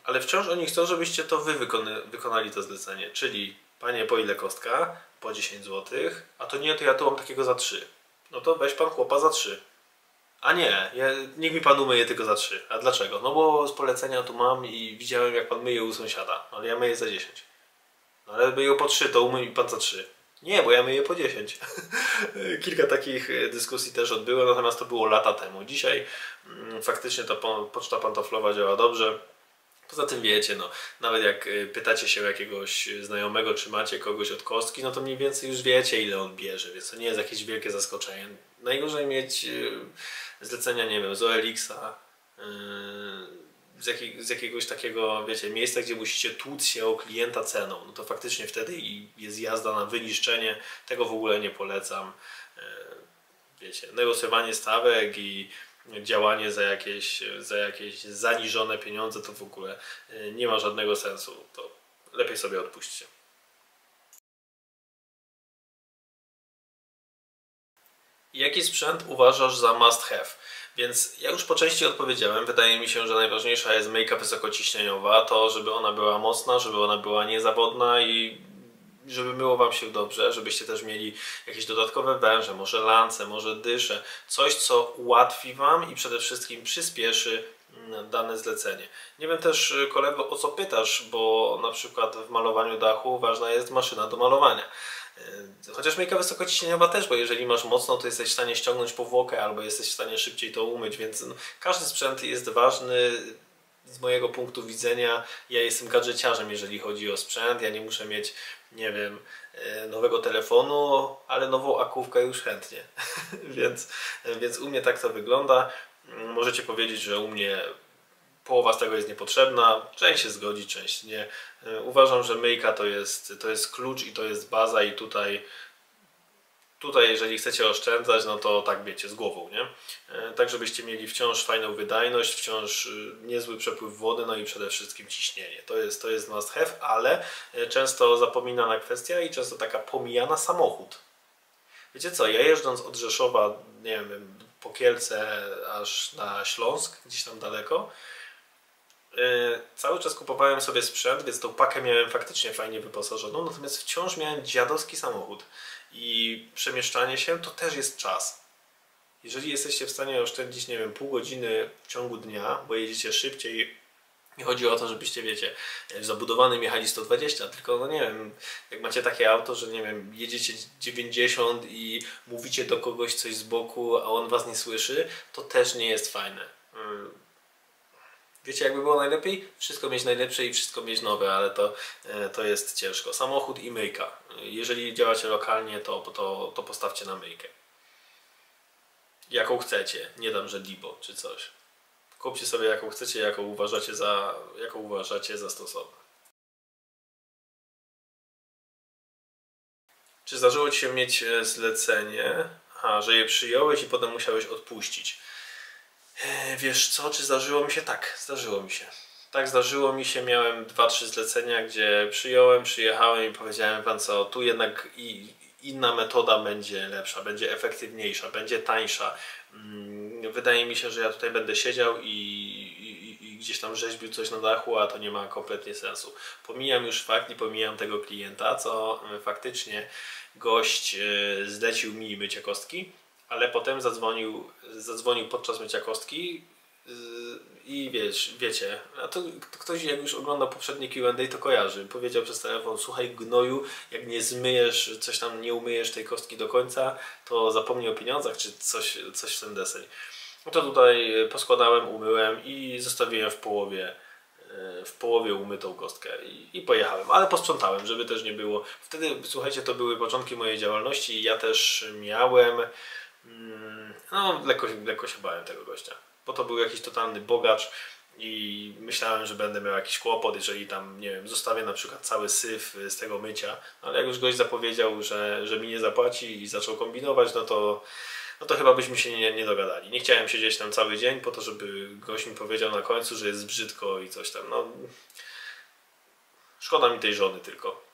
ale wciąż oni chcą, żebyście to wy wykonali to zlecenie. Czyli, panie, po ile kostka? Po 10 zł. A to nie, to ja tu mam takiego za 3. No to weź pan chłopa za 3. A nie, niech mi pan umyje tylko za 3. A dlaczego? No bo z polecenia tu mam i widziałem, jak pan myje u sąsiada. Ale ja myję za 10. No ale myję po 3, to umyj mi pan za 3. Nie, bo ja myję po 10. Kilka takich dyskusji też odbyło, natomiast to było lata temu. Dzisiaj faktycznie ta poczta pantoflowa działa dobrze. Poza tym wiecie, no, nawet jak pytacie się jakiegoś znajomego, czy macie kogoś od kostki, no to mniej więcej już wiecie, ile on bierze, więc to nie jest jakieś wielkie zaskoczenie. Najgorzej mieć zlecenia, nie wiem, z OLX-a, z jakiegoś takiego, wiecie, miejsca, gdzie musicie tłuc się o klienta ceną. No to faktycznie wtedy jest jazda na wyniszczenie. Tego w ogóle nie polecam. Wiecie, negocjowanie stawek i działanie za jakieś zaniżone pieniądze to w ogóle nie ma żadnego sensu. To lepiej sobie odpuśćcie. Jaki sprzęt uważasz za must have? Więc ja już po części odpowiedziałem. Wydaje mi się, że najważniejsza jest myjka wysokociśnieniowa. To, żeby ona była mocna, żeby ona była niezawodna i żeby myło wam się dobrze, żebyście też mieli jakieś dodatkowe węże, może lance, może dysze, coś co ułatwi wam i przede wszystkim przyspieszy dane zlecenie. Nie wiem też, kolego, o co pytasz, bo na przykład w malowaniu dachu ważna jest maszyna do malowania. Chociaż myjka wysokociśnieniowa też, bo jeżeli masz mocno, to jesteś w stanie ściągnąć powłokę albo jesteś w stanie szybciej to umyć, więc no, każdy sprzęt jest ważny. Z mojego punktu widzenia ja jestem gadżeciarzem, jeżeli chodzi o sprzęt. Ja nie muszę mieć, nie wiem, nowego telefonu, ale nową akówkę już chętnie. więc u mnie tak to wygląda. Możecie powiedzieć, że u mnie połowa z tego jest niepotrzebna, część się zgodzi, część nie. Uważam, że myjka to jest klucz i to jest baza i tutaj jeżeli chcecie oszczędzać, no to tak wiecie, z głową, nie? Tak żebyście mieli wciąż fajną wydajność, wciąż niezły przepływ wody, no i przede wszystkim ciśnienie. To jest must have, ale często zapominana kwestia i często taka pomijana samochód. Wiecie co, ja jeżdżąc od Rzeszowa, nie wiem, po Kielce aż na Śląsk, gdzieś tam daleko, cały czas kupowałem sobie sprzęt, więc tą pakę miałem faktycznie fajnie wyposażoną, natomiast wciąż miałem dziadowski samochód i przemieszczanie się to też jest czas. Jeżeli jesteście w stanie oszczędzić, nie wiem, pół godziny w ciągu dnia, bo jedziecie szybciej, nie chodzi o to, żebyście, wiecie, w zabudowanym jechali 120, tylko, no nie wiem, jak macie takie auto, że, nie wiem, jedziecie 90 i mówicie do kogoś coś z boku, a on was nie słyszy, to też nie jest fajne. Wiecie, jakby było najlepiej? Wszystko mieć najlepsze i wszystko mieć nowe, ale to jest ciężko. Samochód i myjka. Jeżeli działacie lokalnie, to postawcie na myjkę. Jaką chcecie. Nie dam, że Dibo czy coś. Kupcie sobie jaką chcecie, jaką uważacie za stosowną. Czy zdarzyło ci się mieć zlecenie, że je przyjąłeś i potem musiałeś odpuścić? Wiesz co, czy zdarzyło mi się? Tak, zdarzyło mi się. Tak, zdarzyło mi się, miałem 2-3 zlecenia, gdzie przyjąłem, przyjechałem i powiedziałem wam co, tu jednak inna metoda będzie lepsza, będzie efektywniejsza, będzie tańsza. Wydaje mi się, że ja tutaj będę siedział i gdzieś tam rzeźbił coś na dachu, a to nie ma kompletnie sensu. Pomijam już fakt i pomijam tego klienta, co faktycznie gość zlecił mi mycie kostki, ale potem zadzwonił podczas mycia kostki i wiecie, a to ktoś jak już oglądał poprzednie Q&A to kojarzy, powiedział przez telefon: słuchaj gnoju, jak nie zmyjesz, coś tam nie umyjesz tej kostki do końca, to zapomnij o pieniądzach czy coś w ten deseń. No to tutaj poskładałem, umyłem i zostawiłem w połowie umytą kostkę i pojechałem, ale posprzątałem, żeby też nie było. Wtedy, słuchajcie, to były początki mojej działalności i ja też miałem, no lekko się bałem tego gościa, bo to był jakiś totalny bogacz i myślałem, że będę miał jakiś kłopot, jeżeli tam, nie wiem, zostawię na przykład cały syf z tego mycia, no ale jak już gość zapowiedział, że mi nie zapłaci i zaczął kombinować, no to chyba byśmy się nie dogadali. Nie chciałem siedzieć tam cały dzień po to, żeby gość mi powiedział na końcu, że jest brzydko i coś tam. No, szkoda mi tej żony tylko,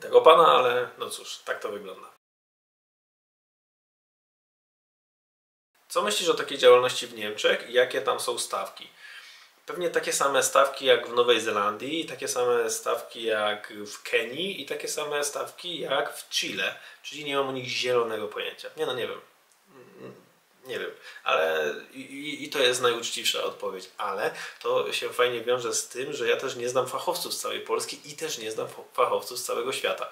tego pana, ale no cóż, tak to wygląda. Co myślisz o takiej działalności w Niemczech i jakie tam są stawki? Pewnie takie same stawki jak w Nowej Zelandii, takie same stawki jak w Kenii i takie same stawki jak w Chile. Czyli nie mam o nich zielonego pojęcia. Nie, no nie wiem. Nie wiem, ale i to jest najuczciwsza odpowiedź, ale to się fajnie wiąże z tym, że ja też nie znam fachowców z całej Polski i też nie znam fachowców z całego świata.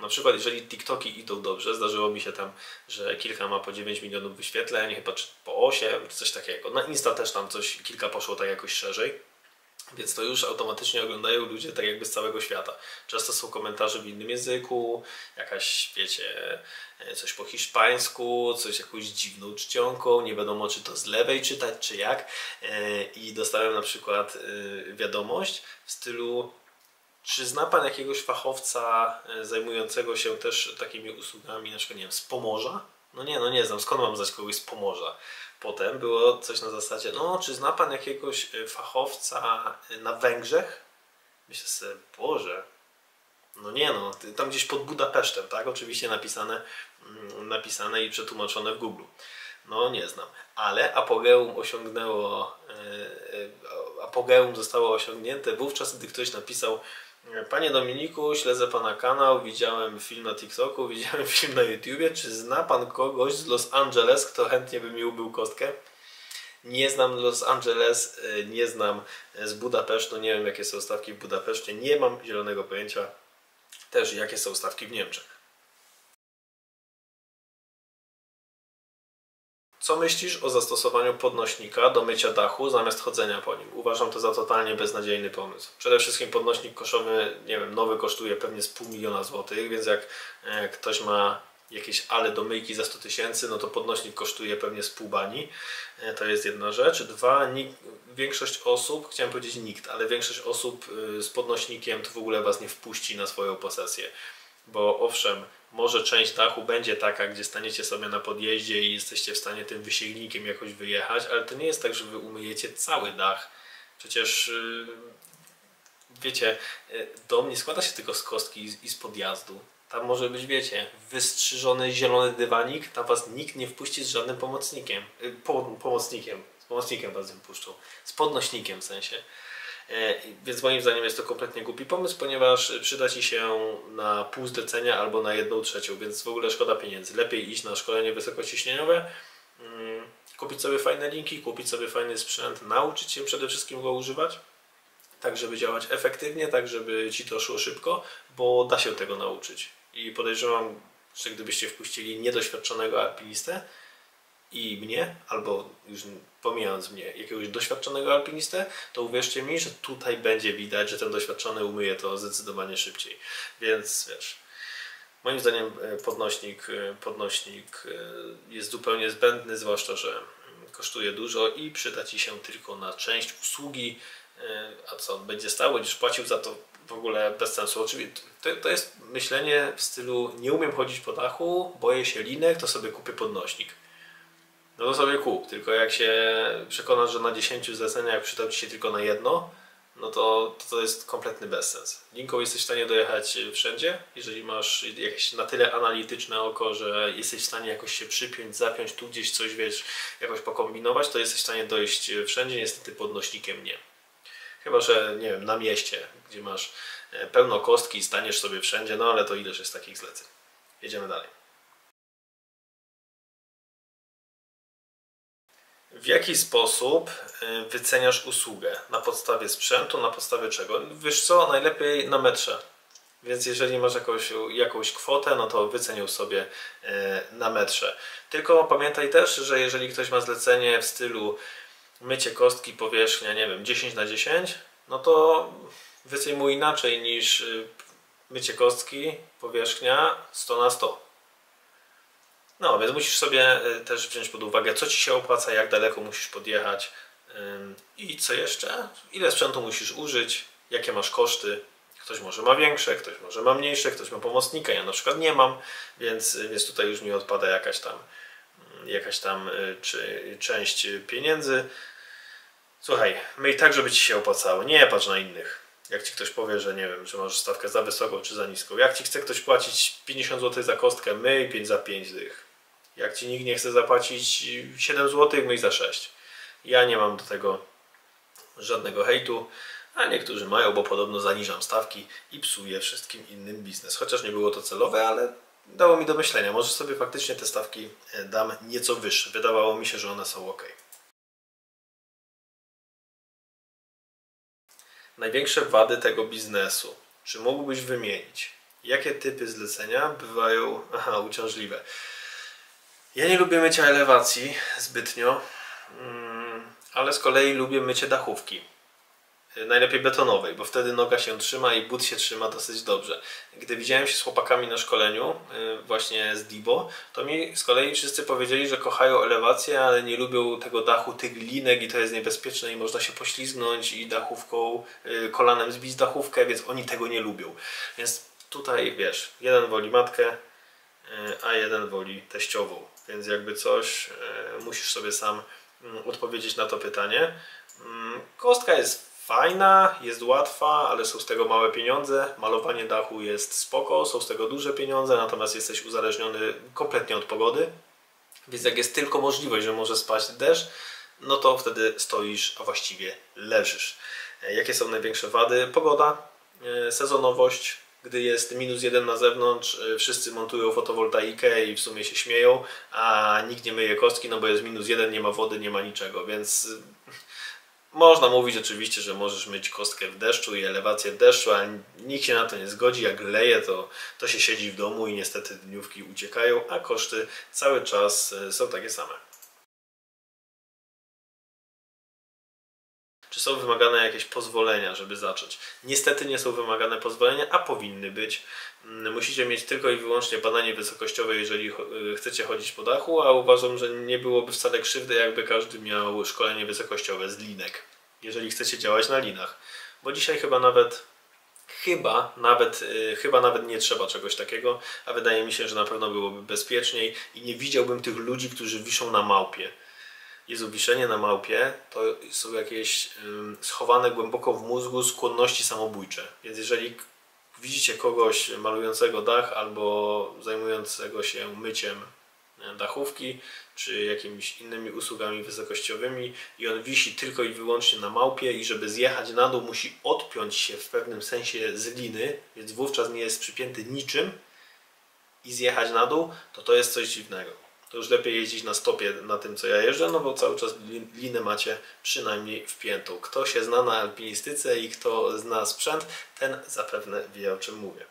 Na przykład jeżeli TikToki idą dobrze, zdarzyło mi się tam, że kilka ma po 9 milionów wyświetleń, chyba czy po 8, coś takiego. Na Insta też tam coś, kilka poszło tak jakoś szerzej, więc to już automatycznie oglądają ludzie tak jakby z całego świata. Często są komentarze w innym języku, jakaś, wiecie, coś po hiszpańsku, coś jakąś dziwną czcionką, nie wiadomo czy to z lewej czytać, czy jak. I dostałem na przykład wiadomość w stylu: czy zna pan jakiegoś fachowca zajmującego się też takimi usługami, na przykład, nie wiem, z Pomorza? No nie znam, skąd mam znać kogoś z Pomorza? Potem było coś na zasadzie: no, czy zna pan jakiegoś fachowca na Węgrzech? Myślę sobie: Boże, no nie no, tam gdzieś pod Budapesztem, tak? Oczywiście napisane i przetłumaczone w Google. No nie znam, ale apogeum zostało osiągnięte wówczas, gdy ktoś napisał: Panie Dominiku, śledzę Pana kanał, widziałem film na TikToku, widziałem film na YouTubie. Czy zna Pan kogoś z Los Angeles, kto chętnie by mi ubył kostkę? Nie znam Los Angeles, nie znam z Budapesztu, nie wiem jakie są stawki w Budapeszcie, nie mam zielonego pojęcia też jakie są stawki w Niemczech. Co myślisz o zastosowaniu podnośnika do mycia dachu zamiast chodzenia po nim? Uważam to za totalnie beznadziejny pomysł. Przede wszystkim podnośnik koszowy, nie wiem, nowy kosztuje pewnie z $500 000, więc jak ktoś ma jakieś ale do myjki za 100 000, no to podnośnik kosztuje pewnie z pół bani. To jest jedna rzecz. Dwa, większość osób, chciałem powiedzieć nikt, ale większość osób z podnośnikiem to w ogóle Was nie wpuści na swoją posesję. Bo owszem, może część dachu będzie taka, gdzie staniecie sobie na podjeździe i jesteście w stanie tym wysięgnikiem jakoś wyjechać, ale to nie jest tak, że Wy umyjecie cały dach. Przecież wiecie, dom nie składa się tylko z kostki i z podjazdu. Tam może być, wiecie, wystrzyżony zielony dywanik, tam Was nikt nie wpuści z żadnym pomocnikiem. Z pomocnikiem Was wypuszczą. Z podnośnikiem w sensie. Więc moim zdaniem jest to kompletnie głupi pomysł, ponieważ przyda Ci się na pół zlecenia albo na 1/3, więc w ogóle szkoda pieniędzy. Lepiej iść na szkolenie wysokociśnieniowe, kupić sobie fajne linki, kupić sobie fajny sprzęt, nauczyć się przede wszystkim go używać, tak żeby działać efektywnie, tak żeby Ci to szło szybko, bo da się tego nauczyć. I podejrzewam, że gdybyście wpuścili niedoświadczonego alpinistę i mnie, albo już pomijając mnie, jakiegoś doświadczonego alpinistę, to uwierzcie mi, że tutaj będzie widać, że ten doświadczony umyje to zdecydowanie szybciej. Więc wiesz, moim zdaniem podnośnik jest zupełnie zbędny, zwłaszcza, że kosztuje dużo i przyda Ci się tylko na część usługi, a co będzie stało, będziesz płacił za to w ogóle bez sensu. Oczywiście to jest myślenie w stylu nie umiem chodzić po dachu, boję się linek, to sobie kupię podnośnik. No to sobie kup, tylko jak się przekonasz, że na 10 zleceniach przydał Ci się tylko na jedno, no to jest kompletny bezsens. Linką jesteś w stanie dojechać wszędzie, jeżeli masz jakieś na tyle analityczne oko, że jesteś w stanie jakoś się przypiąć, zapiąć, tu gdzieś coś wiesz, jakoś pokombinować, to jesteś w stanie dojść wszędzie, niestety podnośnikiem nie. Chyba że, nie wiem, na mieście, gdzie masz pełno kostki i staniesz sobie wszędzie, no ale to ileż jest takich zleceń. Jedziemy dalej. W jaki sposób wyceniasz usługę? Na podstawie sprzętu, na podstawie czego? Wiesz co, najlepiej na metrze. Więc jeżeli masz jakąś kwotę, no to wyceń ją sobie na metrze. Tylko pamiętaj też, że jeżeli ktoś ma zlecenie w stylu mycie kostki, powierzchnia, nie wiem, 10x10, no to wyceń mu inaczej niż mycie kostki, powierzchnia 100x100. No, więc musisz sobie też wziąć pod uwagę, co Ci się opłaca, jak daleko musisz podjechać i co jeszcze, ile sprzętu musisz użyć, jakie masz koszty. Ktoś może ma większe, ktoś może ma mniejsze, ktoś ma pomocnika, ja na przykład nie mam, więc tutaj już mi odpada jakaś tam część pieniędzy. Słuchaj, myj tak, żeby Ci się opłacało, nie patrz na innych. Jak Ci ktoś powie, że nie wiem, czy masz stawkę za wysoką, czy za niską. Jak Ci chce ktoś płacić 50 zł za kostkę, myj 5 za 5 dych. Jak Ci nikt nie chce zapłacić 7 zł, myj za 6. Ja nie mam do tego żadnego hejtu, a niektórzy mają, bo podobno zaniżam stawki i psuję wszystkim innym biznes. Chociaż nie było to celowe, ale dało mi do myślenia. Może sobie faktycznie te stawki dam nieco wyższe. Wydawało mi się, że one są ok. Największe wady tego biznesu. Czy mógłbyś wymienić? Jakie typy zlecenia bywają uciążliwe? Ja nie lubię mycia elewacji zbytnio, ale z kolei lubię mycie dachówki. Najlepiej betonowej, bo wtedy noga się trzyma i but się trzyma dosyć dobrze. Gdy widziałem się z chłopakami na szkoleniu, właśnie z Dibo, to mi z kolei wszyscy powiedzieli, że kochają elewację, ale nie lubią tego dachu, tych linek i to jest niebezpieczne i można się poślizgnąć i dachówką, kolanem zbić dachówkę, więc oni tego nie lubią. Więc tutaj wiesz, jeden woli matkę, a jeden woli teściową. Więc jakby coś, musisz sobie sam odpowiedzieć na to pytanie. Kostka jest fajna, jest łatwa, ale są z tego małe pieniądze. Malowanie dachu jest spoko, są z tego duże pieniądze, natomiast jesteś uzależniony kompletnie od pogody. Więc jak jest tylko możliwość, że może spaść deszcz, no to wtedy stoisz, a właściwie leżysz. Jakie są największe wady? Pogoda, sezonowość, gdy jest -1 na zewnątrz, wszyscy montują fotowoltaikę i w sumie się śmieją, a nikt nie myje kostki, no bo jest -1, nie ma wody, nie ma niczego, więc można mówić oczywiście, że możesz myć kostkę w deszczu i elewację w deszczu, ale nikt się na to nie zgodzi. Jak leje, to się siedzi w domu i niestety dniówki uciekają, a koszty cały czas są takie same. Czy są wymagane jakieś pozwolenia, żeby zacząć? Niestety nie są wymagane pozwolenia, a powinny być. Musicie mieć tylko i wyłącznie badanie wysokościowe, jeżeli chcecie chodzić po dachu, a uważam, że nie byłoby wcale krzywdy, jakby każdy miał szkolenie wysokościowe z linek, jeżeli chcecie działać na linach. Bo dzisiaj chyba nawet nie trzeba czegoś takiego, a wydaje mi się, że na pewno byłoby bezpieczniej i nie widziałbym tych ludzi, którzy wiszą na małpie. Jezu, wiszenie na małpie to są jakieś schowane głęboko w mózgu skłonności samobójcze. Więc jeżeli widzicie kogoś malującego dach albo zajmującego się myciem dachówki czy jakimiś innymi usługami wysokościowymi i on wisi tylko i wyłącznie na małpie i żeby zjechać na dół musi odpiąć się w pewnym sensie z liny, więc wówczas nie jest przypięty niczym i zjechać na dół, to jest coś dziwnego. To już lepiej jeździć na stopie na tym, co ja jeżdżę, no bo cały czas linę macie przynajmniej wpiętą. Kto się zna na alpinistyce i kto zna sprzęt, ten zapewne wie, o czym mówię.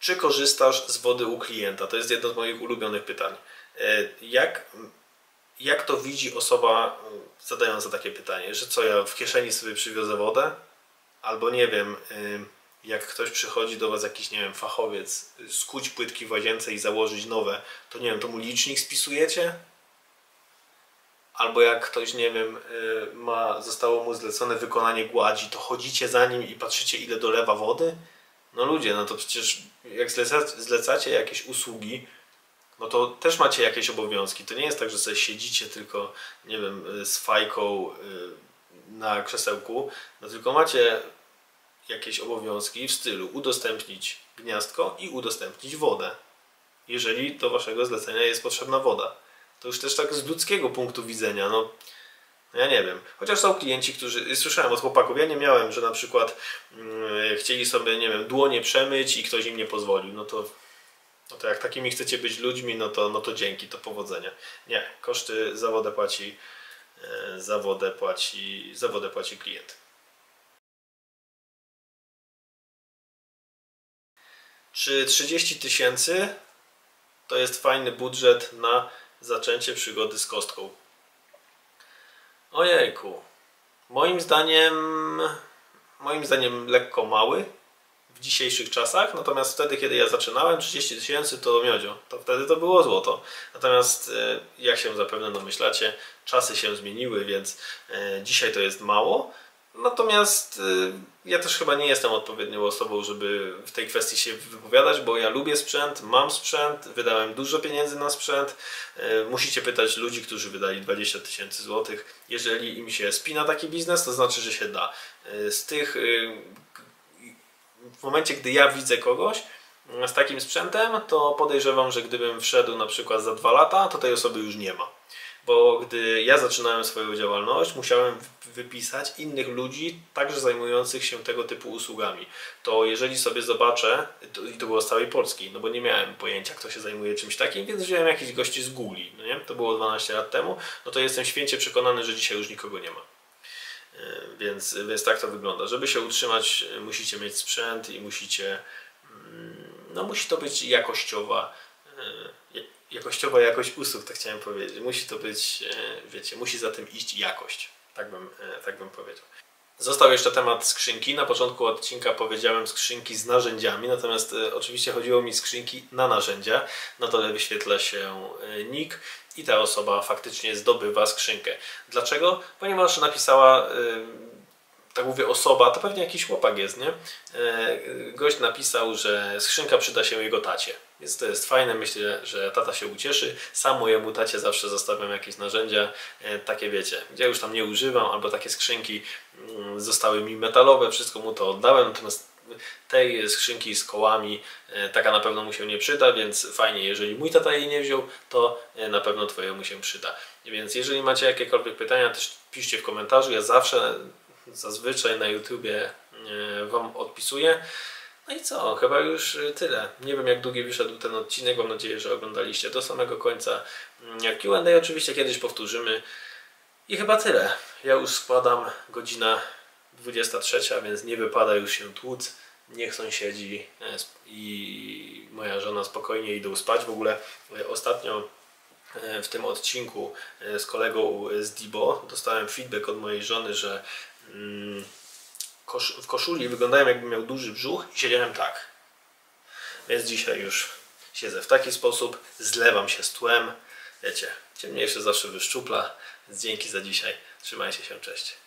Czy korzystasz z wody u klienta? To jest jedno z moich ulubionych pytań. Jak to widzi osoba zadająca takie pytanie? Że co, ja w kieszeni sobie przywiozę wodę? Albo nie wiem... Jak ktoś przychodzi do was, jakiś, nie wiem, fachowiec, skuć płytki w łazience i założyć nowe, to nie wiem, to mu licznik spisujecie? Albo jak ktoś, nie wiem, zostało mu zlecone wykonanie gładzi, to chodzicie za nim i patrzycie, ile dolewa wody? No ludzie, no to przecież jak zlecacie jakieś usługi, no to też macie jakieś obowiązki. To nie jest tak, że sobie siedzicie tylko, nie wiem, z fajką na krzesełku, no tylko macie... jakieś obowiązki w stylu udostępnić gniazdko i udostępnić wodę. Jeżeli do waszego zlecenia jest potrzebna woda. To już też tak z ludzkiego punktu widzenia, no ja nie wiem. Chociaż są klienci, którzy... Słyszałem od chłopaków, ja nie miałem, że na przykład chcieli sobie, nie wiem, dłonie przemyć i ktoś im nie pozwolił. No to jak takimi chcecie być ludźmi, no to dzięki, to powodzenia. Nie, koszty za wodę płaci klient. Czy 30 000 to jest fajny budżet na zaczęcie przygody z kostką? Ojejku. Moim zdaniem lekko mały w dzisiejszych czasach, natomiast wtedy, kiedy ja zaczynałem, 30 000 to miodzio. To wtedy to było złoto. Natomiast jak się zapewne domyślacie, czasy się zmieniły, więc dzisiaj to jest mało. Natomiast ja też chyba nie jestem odpowiednią osobą, żeby w tej kwestii się wypowiadać, bo ja lubię sprzęt, mam sprzęt, wydałem dużo pieniędzy na sprzęt. Musicie pytać ludzi, którzy wydali 20 000 złotych. Jeżeli im się spina taki biznes, to znaczy, że się da. W momencie, gdy ja widzę kogoś z takim sprzętem, to podejrzewam, że gdybym wszedł na przykład za 2 lata, to tej osoby już nie ma. Bo gdy ja zaczynałem swoją działalność, musiałem wypisać innych ludzi, także zajmujących się tego typu usługami. To jeżeli sobie zobaczę, to było z całej Polski, no bo nie miałem pojęcia, kto się zajmuje czymś takim, więc wziąłem jakichś gości z Google, no nie? To było 12 lat temu, no to jestem święcie przekonany, że dzisiaj już nikogo nie ma. Więc tak to wygląda. Żeby się utrzymać, musicie mieć sprzęt i musicie, no musi to być jakościowa jakość usług, tak chciałem powiedzieć. Musi to być, wiecie, musi za tym iść jakość, tak bym powiedział. Został jeszcze temat skrzynki. Na początku odcinka powiedziałem skrzynki z narzędziami, natomiast oczywiście chodziło mi o skrzynki na narzędzia. Na dole wyświetla się nick i ta osoba faktycznie zdobywa skrzynkę. Dlaczego? Ponieważ napisała... Tak mówię, osoba, to pewnie jakiś chłopak jest, nie? Gość napisał, że skrzynka przyda się jego tacie. Więc to jest fajne, myślę, że tata się ucieszy. Sam mojemu tacie zawsze zostawiam jakieś narzędzia, takie wiecie, gdzie już tam nie używam, albo takie skrzynki zostały mi metalowe, wszystko mu to oddałem, natomiast tej skrzynki z kołami taka na pewno mu się nie przyda, więc fajnie, jeżeli mój tata jej nie wziął, to na pewno twojemu się przyda. Więc jeżeli macie jakiekolwiek pytania, też piszcie w komentarzu, ja zawsze, zazwyczaj na YouTubie wam odpisuję. No i co, chyba już tyle. Nie wiem, jak długi wyszedł ten odcinek, mam nadzieję, że oglądaliście do samego końca. Q&A oczywiście kiedyś powtórzymy. I chyba tyle. Ja już składam, godzina 23, więc nie wypada już się tłuc. Niech sąsiedzi i moja żona spokojnie idą spać. W ogóle ostatnio w tym odcinku z kolegą z Dibo dostałem feedback od mojej żony, że w koszuli wyglądałem, jakbym miał duży brzuch i siedziałem tak. Więc dzisiaj już siedzę w taki sposób, zlewam się z tłem. Wiecie, ciemniejsze zawsze wyszczupla. Dzięki za dzisiaj. Trzymajcie się, cześć.